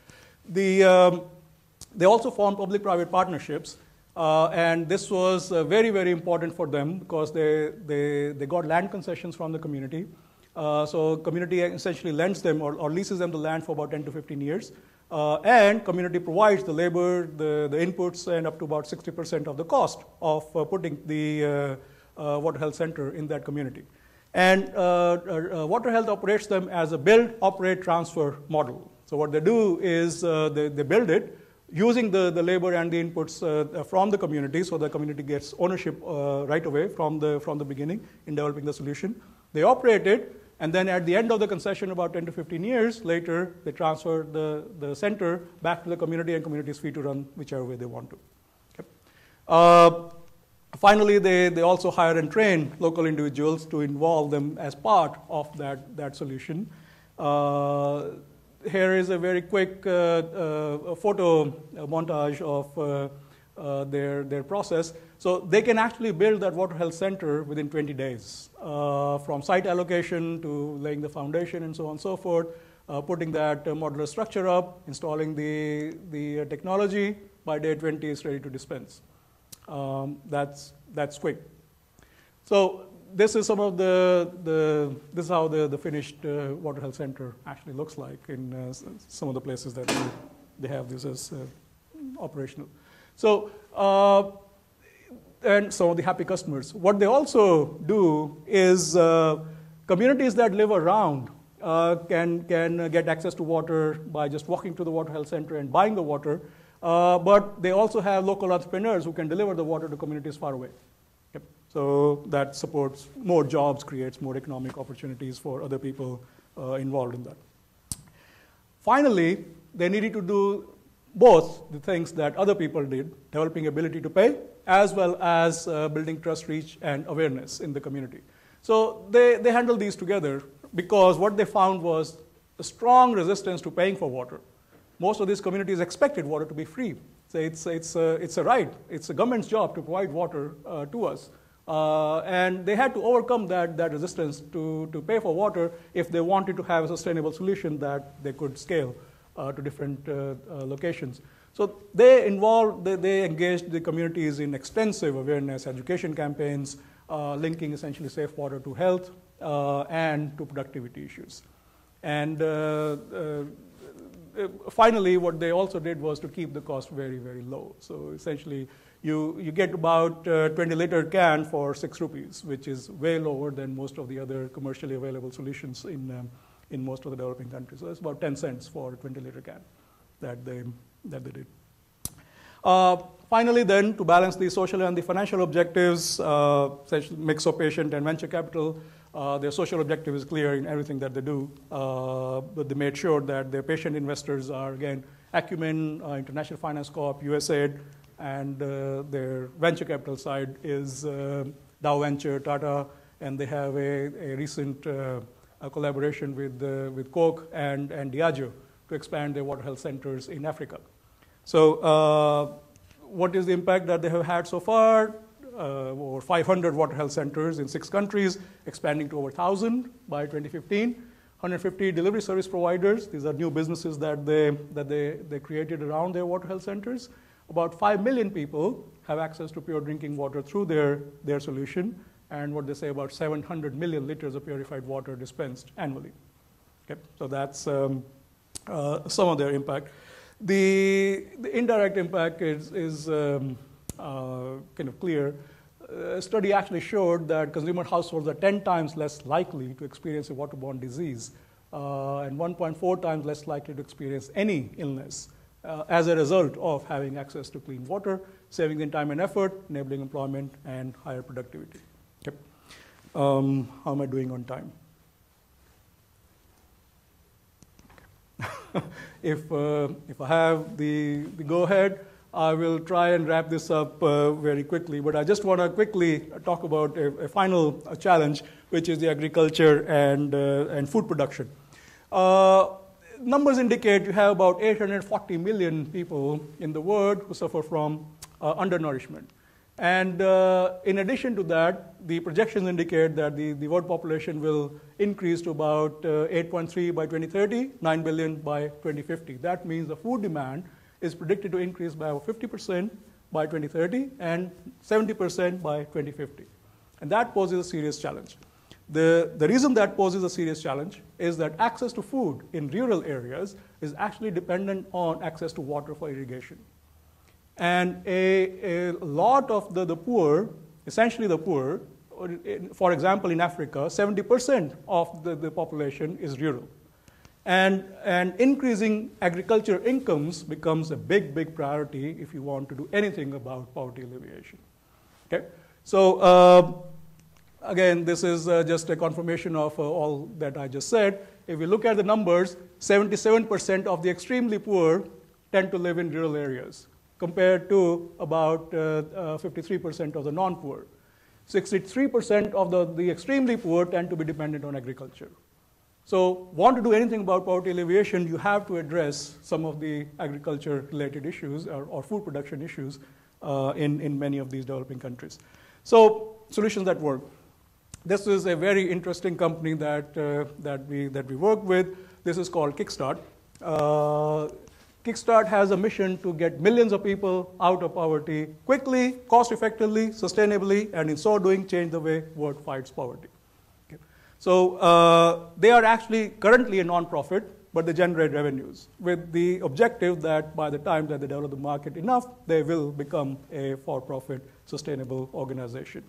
They also form public-private partnerships, and this was very, very important for them because they got land concessions from the community. So community essentially lends them or leases them the land for about 10 to 15 years, and community provides the labor, the inputs, and up to about 60% of the cost of putting the water health center in that community. And water health operates them as a build, operate, transfer model. So what they do is they build it using the labor and the inputs from the community, so the community gets ownership right away from the beginning in developing the solution. They operate it, and then at the end of the concession, about 10 to 15 years later, they transfer the center back to the community, and community is free to run whichever way they want to. Okay. Finally, they also hire and train local individuals to involve them as part of that solution. Here is a very quick photo montage of their process. So they can actually build that water health center within 20 days, from site allocation to laying the foundation and so on and so forth, putting that modular structure up, installing the technology. By day 20, it's ready to dispense. That's quick. So this is some of this is how the finished water health center actually looks like in some of the places that they have this as operational. So. And some of the happy customers. What they also do is communities that live around can get access to water by just walking to the water health center and buying the water, but they also have local entrepreneurs who can deliver the water to communities far away. Okay. So that supports more jobs, creates more economic opportunities for other people involved in that. Finally, they needed to do both the things that other people did, developing ability to pay, as well as building trust, reach, and awareness in the community. So they handled these together because what they found was a strong resistance to paying for water. Most of these communities expected water to be free. So it's a right. It's the government's job to provide water to us. And they had to overcome that resistance to pay for water if they wanted to have a sustainable solution that they could scale to different locations. So they engaged the communities in extensive awareness, education campaigns, linking essentially safe water to health and to productivity issues. And finally, what they also did was to keep the cost very, very low. So essentially, you get about a 20-liter can for 6 rupees, which is way lower than most of the other commercially available solutions in most of the developing countries. So that's about 10 cents for a 20-liter can that they did. Finally, then, to balance the social and the financial objectives, such mix of patient and venture capital, their social objective is clear in everything that they do, but they made sure that their patient investors are, again, Acumen, International Finance Corp, USAID, and their venture capital side is Dow Venture, Tata, and they have a recent collaboration with Coke and Diageo to expand their water health centers in Africa. So what is the impact that they have had so far? Over 500 water health centers in 6 countries, expanding to over 1,000 by 2015. 150 delivery service providers. These are new businesses that they created around their water health centers. About 5 million people have access to pure drinking water through their solution, and what they say about 700 million liters of purified water dispensed annually. Okay? So that's some of their impact. The indirect impact is kind of clear. A study actually showed that consumer households are 10 times less likely to experience a waterborne disease and 1.4 times less likely to experience any illness as a result of having access to clean water, saving in time and effort, enabling employment, and higher productivity. Yep. How am I doing on time? If I have the go-ahead, I will try and wrap this up very quickly, but I just want to quickly talk about a final challenge, which is the agriculture and food production. Numbers indicate you have about 840 million people in the world who suffer from undernourishment. And in addition to that, the projections indicate that the world population will increase to about 8.3 by 2030, 9 billion by 2050. That means the food demand is predicted to increase by over 50% by 2030 and 70% by 2050. And that poses a serious challenge. The reason that poses a serious challenge is that access to food in rural areas is actually dependent on access to water for irrigation. And a lot of the poor, essentially the poor, for example, in Africa, 70% of the population is rural. And increasing agriculture incomes becomes a big, big priority if you want to do anything about poverty alleviation. Okay? So again, this is just a confirmation of all that I just said. If we look at the numbers, 77% of the extremely poor tend to live in rural areas, compared to about 53% of the non-poor. 63% of the extremely poor tend to be dependent on agriculture. So, want to do anything about poverty alleviation, you have to address some of the agriculture-related issues or food production issues in many of these developing countries. So, solutions that work. This is a very interesting company that we work with. This is called Kickstart. Kickstart has a mission to get millions of people out of poverty quickly, cost-effectively, sustainably, and in so doing, change the way the world fights poverty. Okay. So they are actually currently a nonprofit, but they generate revenues with the objective that by the time that they develop the market enough, they will become a for-profit, sustainable organization.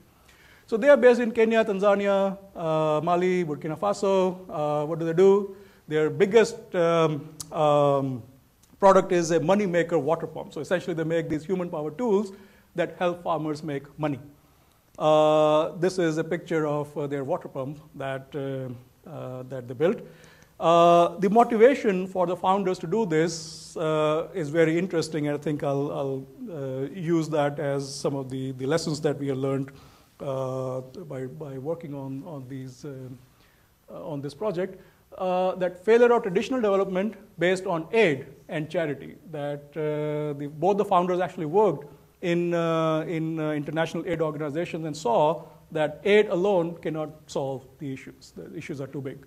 So they are based in Kenya, Tanzania, Mali, Burkina Faso. What do? Their biggest product is a money-maker water pump. So essentially, they make these human-powered tools that help farmers make money. This is a picture of their water pump that they built. The motivation for the founders to do this is very interesting, and I think I'll use that as some of the lessons that we have learned by working on this project. That failure of traditional development based on aid and charity, that both the founders actually worked in international aid organizations and saw that aid alone cannot solve the issues. The issues are too big.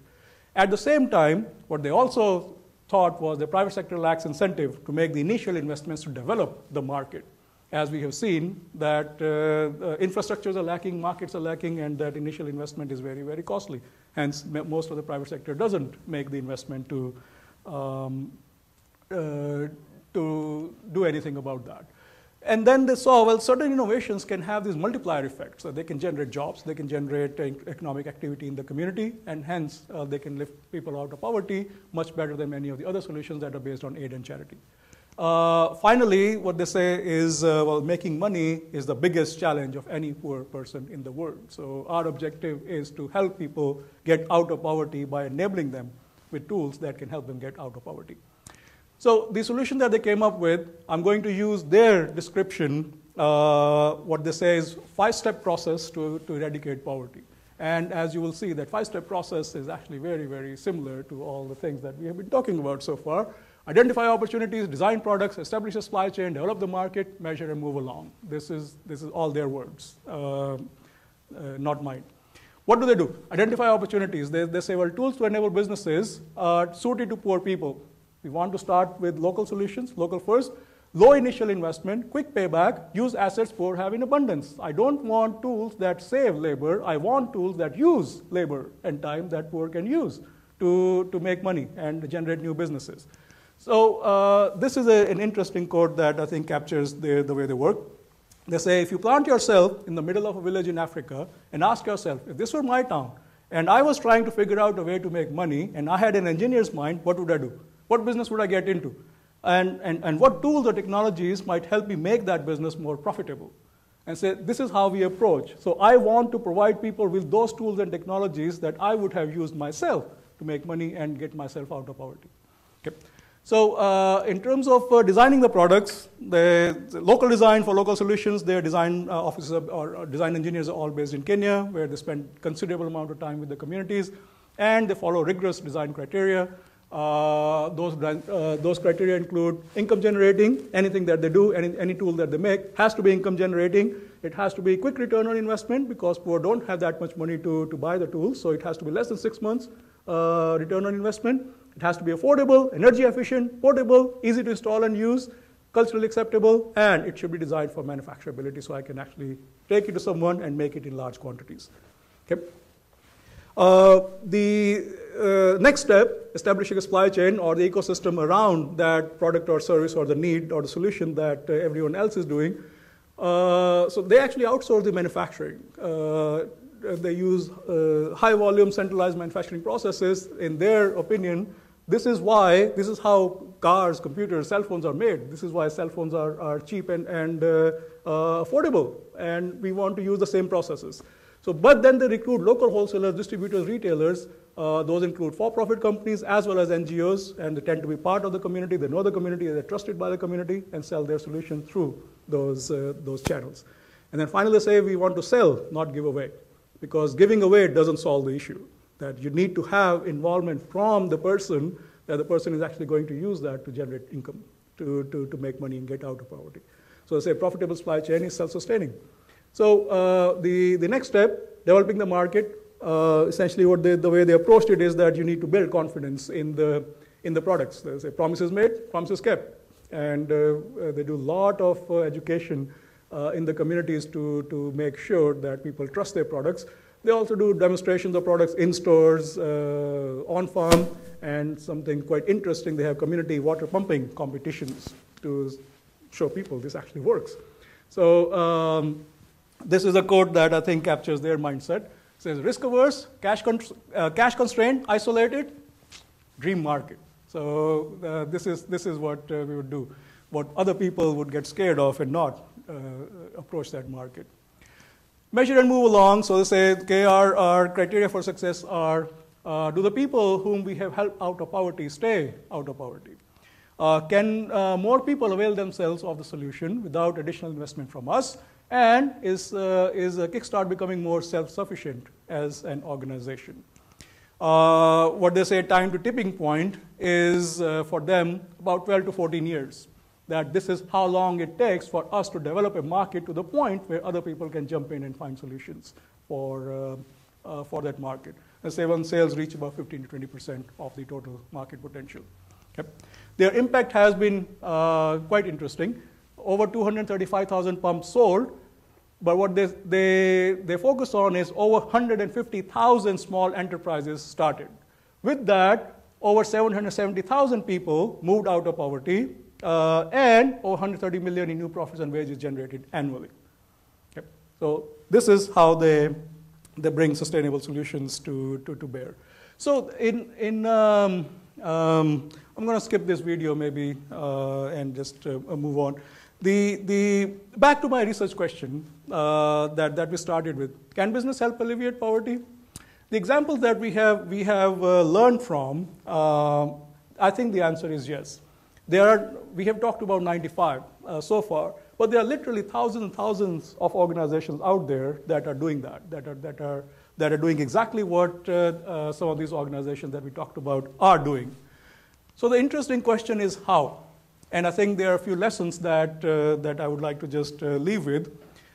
At the same time, what they also thought was the private sector lacks incentive to make the initial investments to develop the market. As we have seen, that infrastructures are lacking, markets are lacking, and that initial investment is very, very costly. Hence, most of the private sector doesn't make the investment to do anything about that. And then they saw, well, certain innovations can have these multiplier effects. So they can generate jobs, they can generate economic activity in the community, and hence they can lift people out of poverty much better than many of the other solutions that are based on aid and charity. Finally, what they say is, well, making money is the biggest challenge of any poor person in the world. So our objective is to help people get out of poverty by enabling them with tools that can help them get out of poverty. So the solution that they came up with, I'm going to use their description. What they say is five-step process to eradicate poverty. And as you will see, that five-step process is actually very, very similar to all the things that we have been talking about so far. Identify opportunities, design products, establish a supply chain, develop the market, measure and move along. This is all their words, not mine. What do? Identify opportunities. They say, well, tools to enable businesses are suited to poor people. We want to start with local solutions, local first, low initial investment, quick payback, use assets poor have in abundance. I don't want tools that save labor. I want tools that use labor and time that poor can use to make money and generate new businesses. So this is an interesting quote that I think captures the way they work. They say, if you plant yourself in the middle of a village in Africa and ask yourself, if this were my town and I was trying to figure out a way to make money and I had an engineer's mind, what would I do? What business would I get into? And what tools or technologies might help me make that business more profitable? And say, this is how we approach. So I want to provide people with those tools and technologies that I would have used myself to make money and get myself out of poverty. Okay. So in terms of designing the products, the local design for local solutions, their design offices or design engineers are all based in Kenya, where they spend considerable amount of time with the communities, and they follow rigorous design criteria. Those criteria include income generating. Anything that they do, any tool that they make has to be income generating. It has to be quick return on investment because poor don't have that much money to buy the tools, so it has to be less than 6 months return on investment. It has to be affordable, energy efficient, portable, easy to install and use, culturally acceptable, and it should be designed for manufacturability so I can actually take it to someone and make it in large quantities. Okay. The next step, establishing a supply chain or the ecosystem around that product or service or the need or the solution that everyone else is doing. So they actually outsource the manufacturing. They use high volume centralized manufacturing processes. In their opinion, this is how cars, computers, cell phones are made. This is why cell phones are cheap and affordable. And we want to use the same processes. So, but then they recruit local wholesalers, distributors, retailers. Those include for-profit companies as well as NGOs, and they tend to be part of the community. They know the community, they're trusted by the community, and sell their solution through those channels. And then finally, they say we want to sell, not give away, because giving away doesn't solve the issue. That you need to have involvement from the person, that the person is actually going to use that to generate income, to make money and get out of poverty. So they say profitable supply chain is self-sustaining. So the next step, developing the market, essentially the way they approached it is that you need to build confidence in the products. They say promises made, promises kept. And they do a lot of education in the communities to make sure that people trust their products. They also do demonstrations of products in stores, on farm, and something quite interesting, they have community water pumping competitions to show people this actually works. So this is a quote that I think captures their mindset. It says risk averse, cash constrained, isolated, dream market. So this is what we would do, what other people would get scared of and not approach that market. Measure and move along. So they say, okay, our criteria for success are Do the people whom we have helped out of poverty stay out of poverty? Can more people avail themselves of the solution without additional investment from us? And is Kickstart becoming more self-sufficient as an organization? What they say time to tipping point is for them about 12 to 14 years. That this is how long it takes for us to develop a market to the point where other people can jump in and find solutions for that market. And SEWA sales reach about 15 to 20% of the total market potential. Yep. Their impact has been quite interesting. Over 235,000 pumps sold. But what they focus on is over 150,000 small enterprises started. With that, over 770,000 people moved out of poverty, and over 130 million in new profits and wages generated annually. Okay. So this is how they bring sustainable solutions to bear. So I'm going to skip this video maybe and just move on. Back to my research question that we started with, can business help alleviate poverty? The examples that we have learned from, I think the answer is yes. We have talked about 95 so far, but there are literally thousands and thousands of organizations out there that are doing that are doing exactly what some of these organizations that we talked about are doing. So the interesting question is how? And I think there are a few lessons that I would like to just leave with.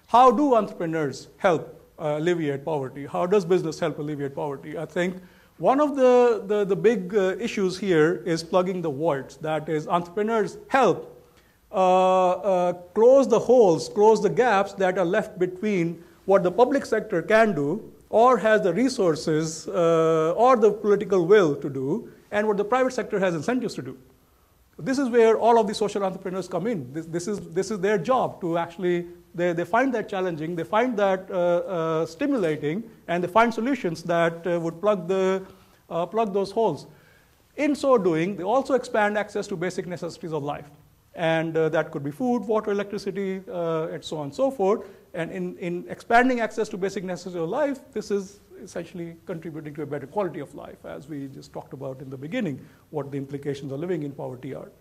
How do entrepreneurs help alleviate poverty? How does business help alleviate poverty? I think one of the big issues here is plugging the voids. That is, entrepreneurs help close the holes, close the gaps that are left between what the public sector can do or has the resources or the political will to do and what the private sector has incentives to do. This is where all of the social entrepreneurs come in. This is their job to actually, they find that challenging, they find that stimulating, and they find solutions that would plug those holes. In so doing, they also expand access to basic necessities of life. And that could be food, water, electricity, and so on and so forth. And in expanding access to basic necessities of life, this is essentially contributing to a better quality of life, as we just talked about in the beginning, what the implications of living in poverty are.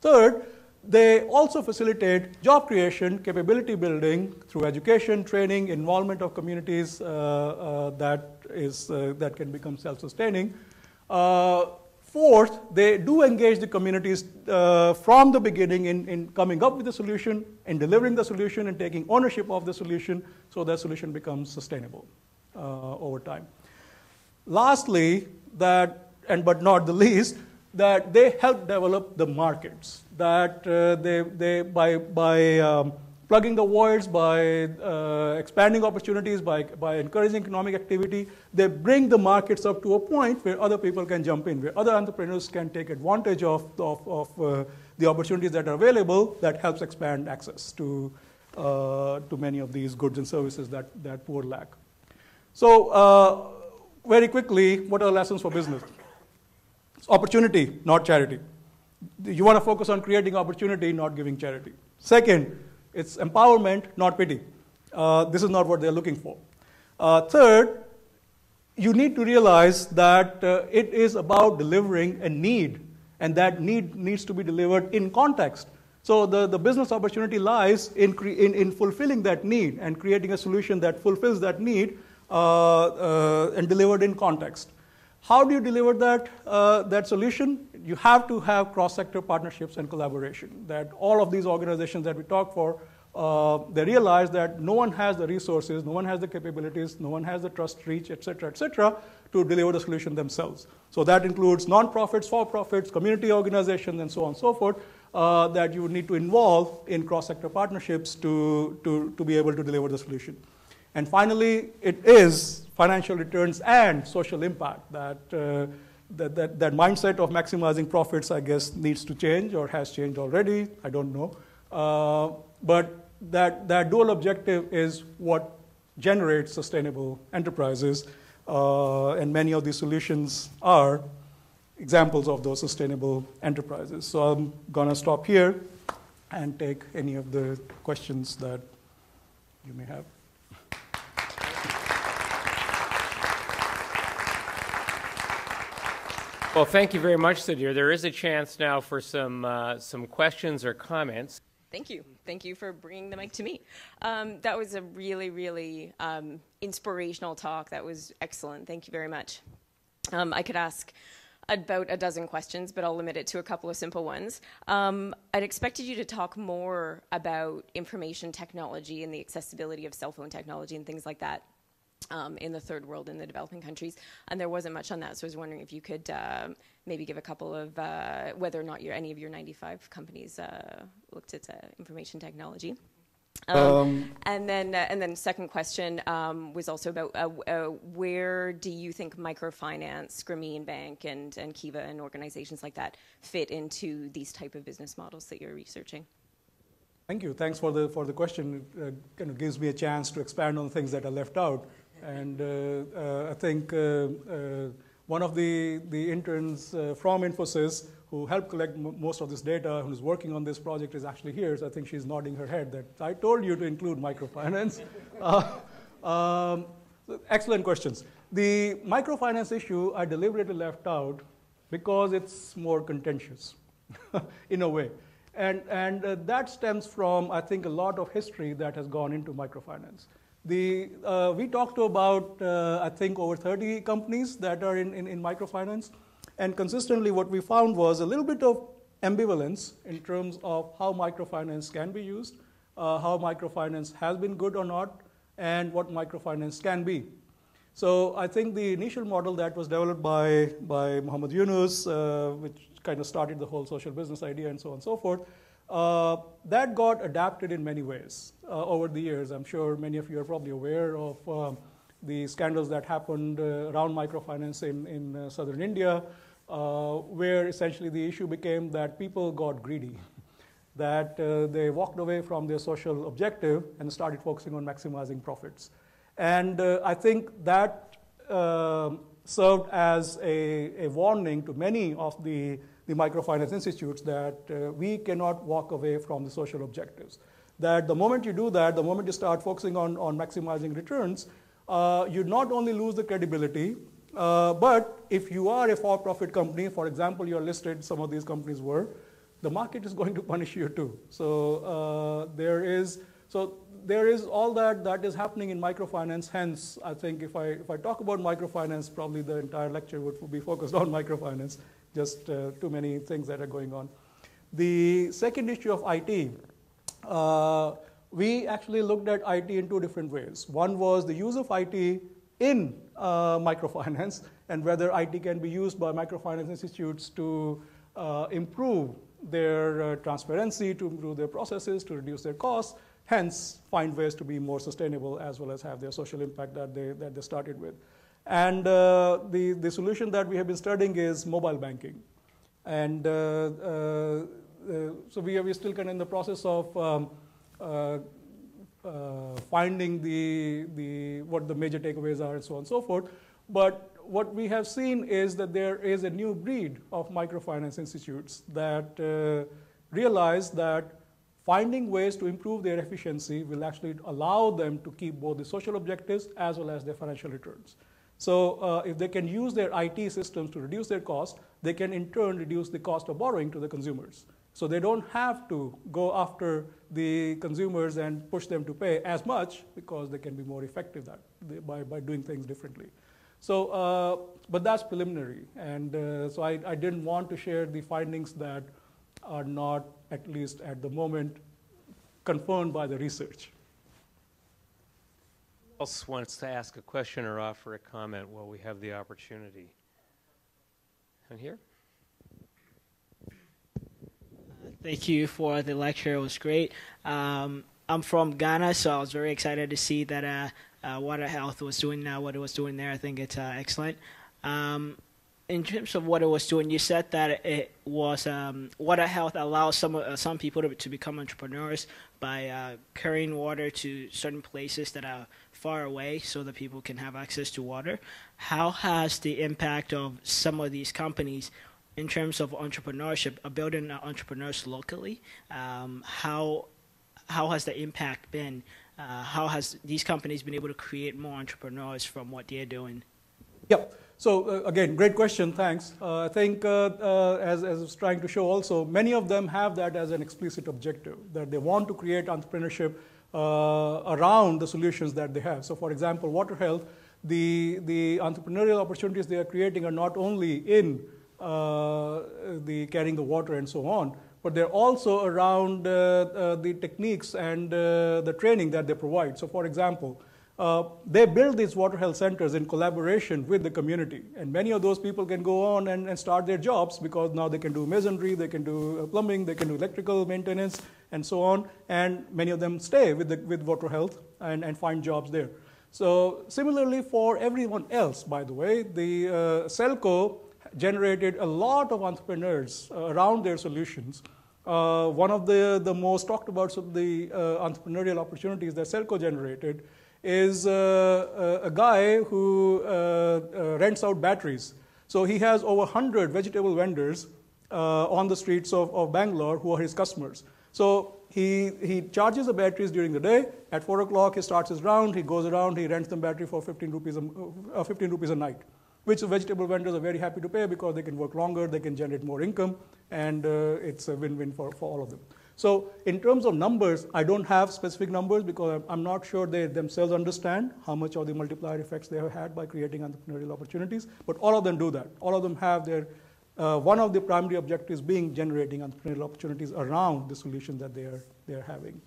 Third, they also facilitate job creation, capability building through education, training, involvement of communities that can become self-sustaining. Fourth, they do engage the communities from the beginning in coming up with the solution, in delivering the solution, and taking ownership of the solution so that solution becomes sustainable over time. Lastly, but not the least, that they help develop the markets. That by plugging the voids, by expanding opportunities, by encouraging economic activity, they bring the markets up to a point where other people can jump in, where other entrepreneurs can take advantage of the opportunities that are available. That helps expand access to many of these goods and services that poor lack. So very quickly, what are the lessons for business? It's opportunity, not charity. You want to focus on creating opportunity, not giving charity. Second, it's empowerment, not pity. This is not what they're looking for. Third, you need to realize that it is about delivering a need, and that need needs to be delivered in context. So the business opportunity lies in fulfilling that need and creating a solution that fulfills that need and delivered in context. How do you deliver that solution? You have to have cross-sector partnerships and collaboration. That all of these organizations that we talk for, they realize that no one has the resources, no one has the capabilities, no one has the trust reach, et cetera, to deliver the solution themselves. So that includes nonprofits, for-profits, community organizations, and so on and so forth, that you need to involve in cross-sector partnerships to be able to deliver the solution. And finally, it is financial returns and social impact. That mindset of maximizing profits, I guess, needs to change or has changed already. I don't know. But that dual objective is what generates sustainable enterprises. And many of these solutions are examples of those sustainable enterprises. So I'm going to stop here and take any of the questions that you may have. Well, thank you very much, Sudheer. There is a chance now for some questions or comments. Thank you. Thank you for bringing the mic to me. That was a really, really inspirational talk. That was excellent. Thank you very much. I could ask about a dozen questions, but I'll limit it to a couple of simple ones. I'd expected you to talk more about information technology and the accessibility of cell phone technology and things like that in the third world, in the developing countries. And there wasn't much on that, so I was wondering if you could maybe give a couple of, whether or not any of your 95 companies looked at information technology. And then second question was also about where do you think microfinance, Grameen Bank, and Kiva and organizations like that fit into these type of business models that you're researching? Thank you. Thanks for the question. It kind of gives me a chance to expand on things that are left out. And I think one of the interns from Infosys who helped collect most of this data, who's working on this project, is actually here. So I think she's nodding her head that I told you to include microfinance. Excellent questions. The microfinance issue I deliberately left out because it's more contentious in a way. And that stems from, I think, a lot of history that has gone into microfinance. We talked to about, I think, over 30 companies that are in microfinance. And consistently, what we found was a little bit of ambivalence in terms of how microfinance can be used, how microfinance has been good or not, and what microfinance can be. So I think the initial model that was developed by Muhammad Yunus, which kind of started the whole social business idea and so on and so forth, that got adapted in many ways over the years. I'm sure many of you are probably aware of the scandals that happened around microfinance in southern India, where essentially the issue became that people got greedy, that they walked away from their social objective and started focusing on maximizing profits. And I think that served as a warning to many of the microfinance institutes that we cannot walk away from the social objectives. That the moment you do that, the moment you start focusing on maximizing returns, you not only lose the credibility, but if you are a for-profit company, for example, you're listed, some of these companies were, the market is going to punish you too. So there is all that is happening in microfinance. Hence, I think if I talk about microfinance, probably the entire lecture would be focused on microfinance. Just too many things that are going on. The second issue of IT, we actually looked at IT in two different ways. One was the use of IT in microfinance and whether IT can be used by microfinance institutes to improve their transparency, to improve their processes, to reduce their costs, hence find ways to be more sustainable as well as have their social impact that they started with. And the solution that we have been studying is mobile banking. And so we are still kind of in the process of finding what the major takeaways are and so on and so forth. But what we have seen is that there is a new breed of microfinance institutes that realize that finding ways to improve their efficiency will actually allow them to keep both the social objectives as well as their financial returns. So if they can use their IT systems to reduce their cost, they can in turn reduce the cost of borrowing to the consumers. So they don't have to go after the consumers and push them to pay as much because they can be more effective by doing things differently. So, but that's preliminary. And so I didn't want to share the findings that are not, at least at the moment, confirmed by the research. Who else wants to ask a question or offer a comment while we have the opportunity? And here? Thank you for the lecture. It was great. I'm from Ghana, so I was very excited to see that Water Health was doing what it was doing there. I think it's excellent. In terms of what it was doing, you said that it was Water Health allows some people to become entrepreneurs by carrying water to certain places that are far away so that people can have access to water. How has the impact of some of these companies in terms of entrepreneurship, building entrepreneurs locally, how has the impact been? How has these companies been able to create more entrepreneurs from what they're doing? Yep. So again, great question, thanks. I think as I was trying to show also, many of them have that as an explicit objective, that they want to create entrepreneurship around the solutions that they have. So for example, water health, the entrepreneurial opportunities they are creating are not only in the carrying the water and so on, but they're also around the techniques and the training that they provide. So for example, they build these water health centers in collaboration with the community. And many of those people can go on and start their jobs because now they can do masonry, they can do plumbing, they can do electrical maintenance, and so on. And many of them stay with water health and find jobs there. So similarly for everyone else, by the way, the Selco generated a lot of entrepreneurs around their solutions. One of the most talked about of the entrepreneurial opportunities that Selco generated is a guy who rents out batteries. So he has over 100 vegetable vendors on the streets of Bangalore who are his customers. So he charges the batteries during the day. At 4 o'clock, he starts his round, he goes around, he rents them battery for 15 rupees a night, which the vegetable vendors are very happy to pay because they can work longer, they can generate more income, and it's a win-win for all of them. So in terms of numbers, I don't have specific numbers because I'm not sure they themselves understand how much of the multiplier effects they have had by creating entrepreneurial opportunities, but all of them do that. All of them have their, one of the primary objectives being generating entrepreneurial opportunities around the solution that they are having.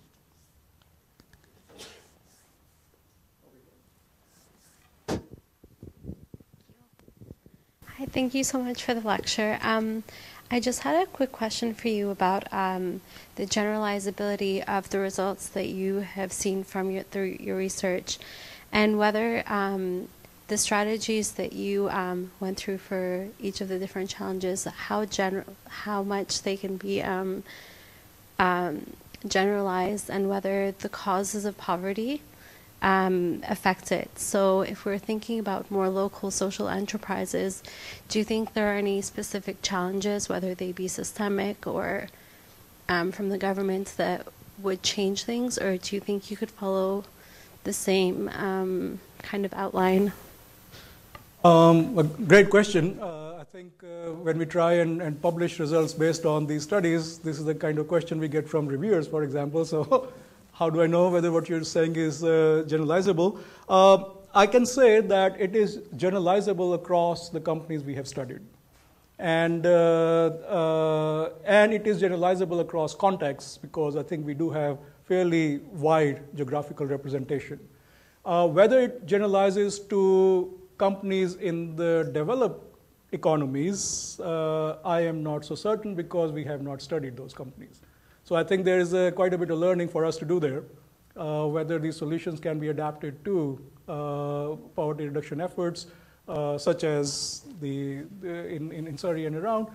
Hi, thank you so much for the lecture. I just had a quick question for you about the generalizability of the results that you have seen from through your research, and whether the strategies that you went through for each of the different challenges, how much they can be generalized, and whether the causes of poverty affects it. So if we're thinking about more local social enterprises, do you think there are any specific challenges, whether they be systemic or from the government, that would change things, or do you think you could follow the same kind of outline? A great question. I think when we try and publish results based on these studies, this is the kind of question we get from reviewers, for example. So how do I know whether what you're saying is generalizable? I can say that it is generalizable across the companies we have studied. And it is generalizable across contexts because I think we do have fairly wide geographical representation. Whether it generalizes to companies in the developed economies, I am not so certain because we have not studied those companies. So I think there is quite a bit of learning for us to do there, whether these solutions can be adapted to poverty reduction efforts, such as in Surrey and around.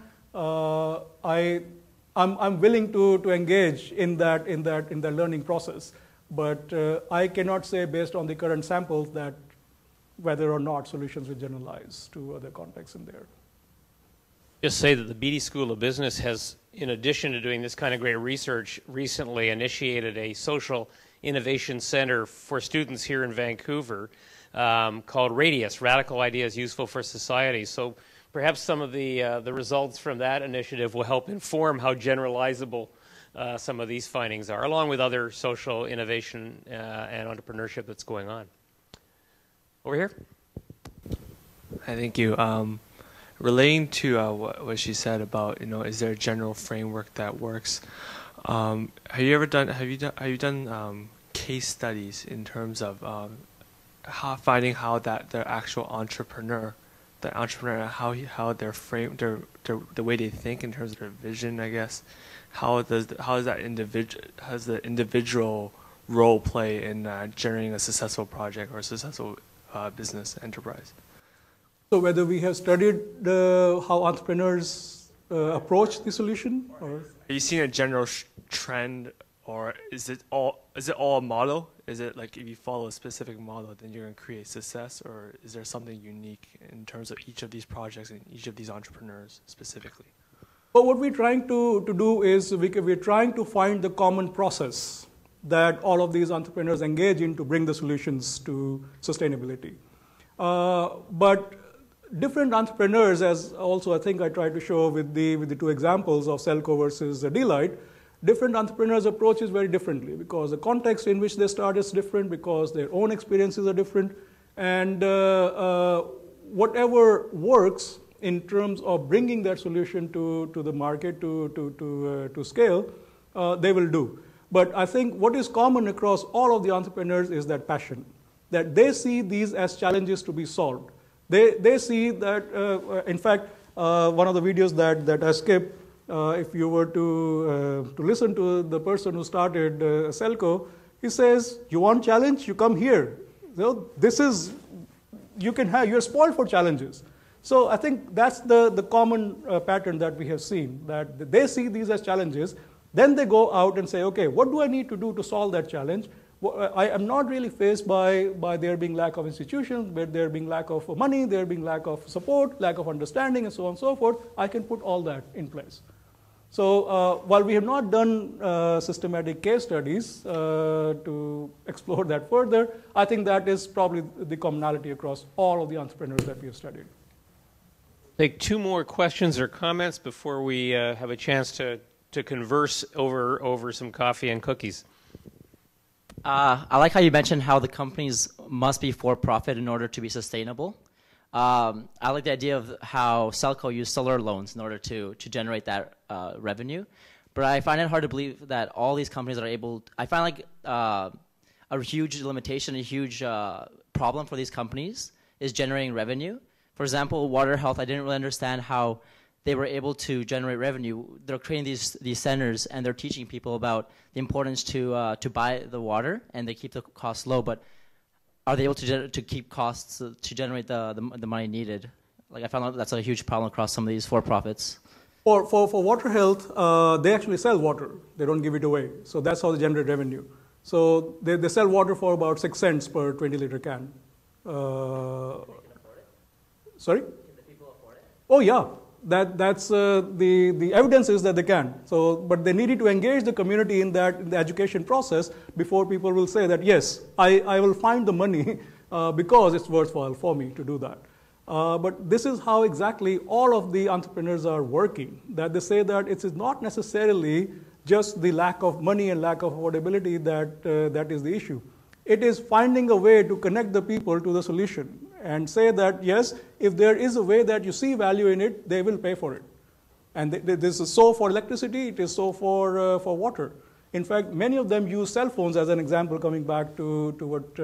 I'm willing to engage in that learning process, but I cannot say based on the current samples that whether or not solutions will generalize to other contexts in there. Just say that the BD School of Business has, in addition to doing this kind of great research, recently initiated a social innovation center for students here in Vancouver called Radius, Radical Ideas Useful for Society. So perhaps some of the results from that initiative will help inform how generalizable some of these findings are, along with other social innovation and entrepreneurship that's going on. Over here. Hi, thank you. Relating to what she said about, you know, is there a general framework that works? Have you done case studies in terms of finding how the actual entrepreneur, the way they think in terms of their vision, I guess, how does the individual role play in generating a successful project or a successful business enterprise? So whether we have studied how entrepreneurs approach the solution, or are you seeing a general trend, or is it all a model? Is it like if you follow a specific model, then you're going to create success, or is there something unique in terms of each of these projects and each of these entrepreneurs specifically? Well, what we're trying to do is we're trying to find the common process that all of these entrepreneurs engage in to bring the solutions to sustainability, but different entrepreneurs, as also I think I tried to show with the two examples of Selco versus d.light, different entrepreneurs' approaches very differently because the context in which they start is different, because their own experiences are different, and whatever works in terms of bringing that solution to the market, to scale, they will do. But I think what is common across all of the entrepreneurs is that passion, that they see these as challenges to be solved. They see that, in fact, one of the videos that I skipped, if you were to listen to the person who started Selco, he says, you want challenge, you come here. So this is, you can have, you're spoiled for challenges. So I think that's the common pattern that we have seen, that they see these as challenges, then they go out and say, okay, what do I need to do to solve that challenge? I am not really faced by there being lack of institutions, but there being lack of money, there being lack of support, lack of understanding, and so on and so forth. I can put all that in place. So while we have not done systematic case studies to explore that further, I think that is probably the commonality across all of the entrepreneurs that we have studied. Take two more questions or comments before we have a chance to converse over some coffee and cookies. I like how you mentioned how the companies must be for-profit in order to be sustainable. I like the idea of how Selco used solar loans in order to generate that revenue. But I find it hard to believe that all these companies are able, I find like a huge limitation, a huge problem for these companies is generating revenue. For example, water health, I didn't really understand how they were able to generate revenue. They're creating these centers and they're teaching people about the importance to buy the water and they keep the costs low, but are they able to keep costs to generate the money needed? Like I found out that's a huge problem across some of these for-profits. For water health, they actually sell water. They don't give it away. So that's how they generate revenue. So they sell water for about 6 cents per 20-liter can. Sorry? Can the people afford it? Oh, yeah. That's the evidence is that they can. So, but they needed to engage the community in the education process before people will say that, yes, I will find the money because it's worthwhile for me to do that. But this is how exactly all of the entrepreneurs are working, that they say that it is not necessarily just the lack of money and lack of affordability that is the issue. It is finding a way to connect the people to the solution and say that, yes, if there is a way that you see value in it, they will pay for it. And this is so for electricity, it is so for water. In fact, many of them use cell phones as an example, coming back to what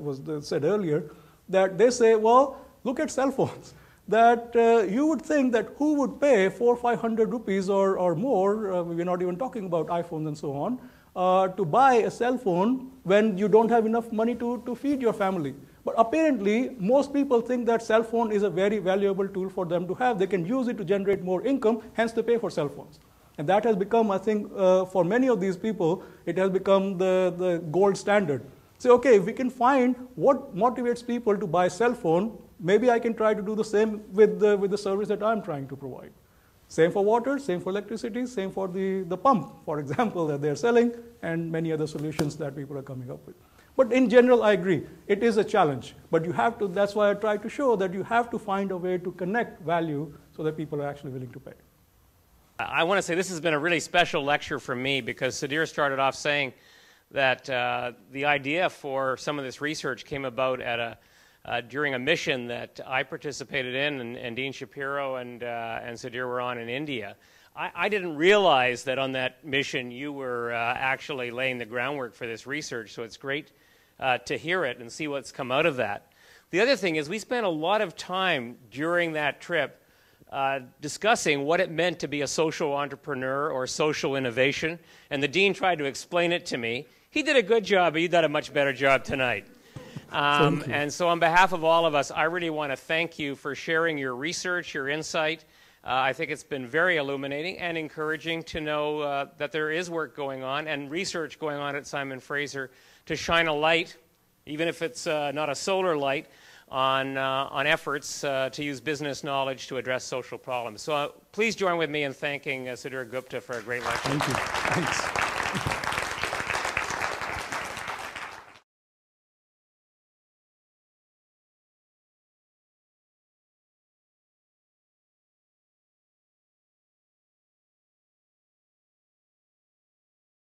was said earlier, that they say, well, look at cell phones. That you would think that who would pay 400 or 500 rupees or more, we're not even talking about iPhones and so on, to buy a cell phone when you don't have enough money to feed your family. But apparently, most people think that cell phone is a very valuable tool for them to have. They can use it to generate more income, hence they pay for cell phones. And that has become, I think, for many of these people, it has become the gold standard. So, okay, if we can find what motivates people to buy cell phone, maybe I can try to do the same with the service that I'm trying to provide. Same for water, same for electricity, same for the pump, for example, that they're selling, and many other solutions that people are coming up with. But in general, I agree, it is a challenge. But you have to, that's why I try to show that you have to find a way to connect value so that people are actually willing to pay. I want to say this has been a really special lecture for me because Sudheer started off saying that the idea for some of this research came about at during a mission that I participated in, and Dean Shapiro and Sudheer were on in India. I didn't realize that on that mission you were actually laying the groundwork for this research, so it's great to hear it and see what's come out of that. The other thing is we spent a lot of time during that trip discussing what it meant to be a social entrepreneur or social innovation, and the dean tried to explain it to me. He did a good job, but you did a much better job tonight. And so on behalf of all of us, I really want to thank you for sharing your research, your insight. I think it's been very illuminating and encouraging to know that there is work going on and research going on at Simon Fraser to shine a light, even if it's not a solar light, on efforts to use business knowledge to address social problems. So please join with me in thanking Sudheer Gupta for a great lecture. Thank you. Thanks.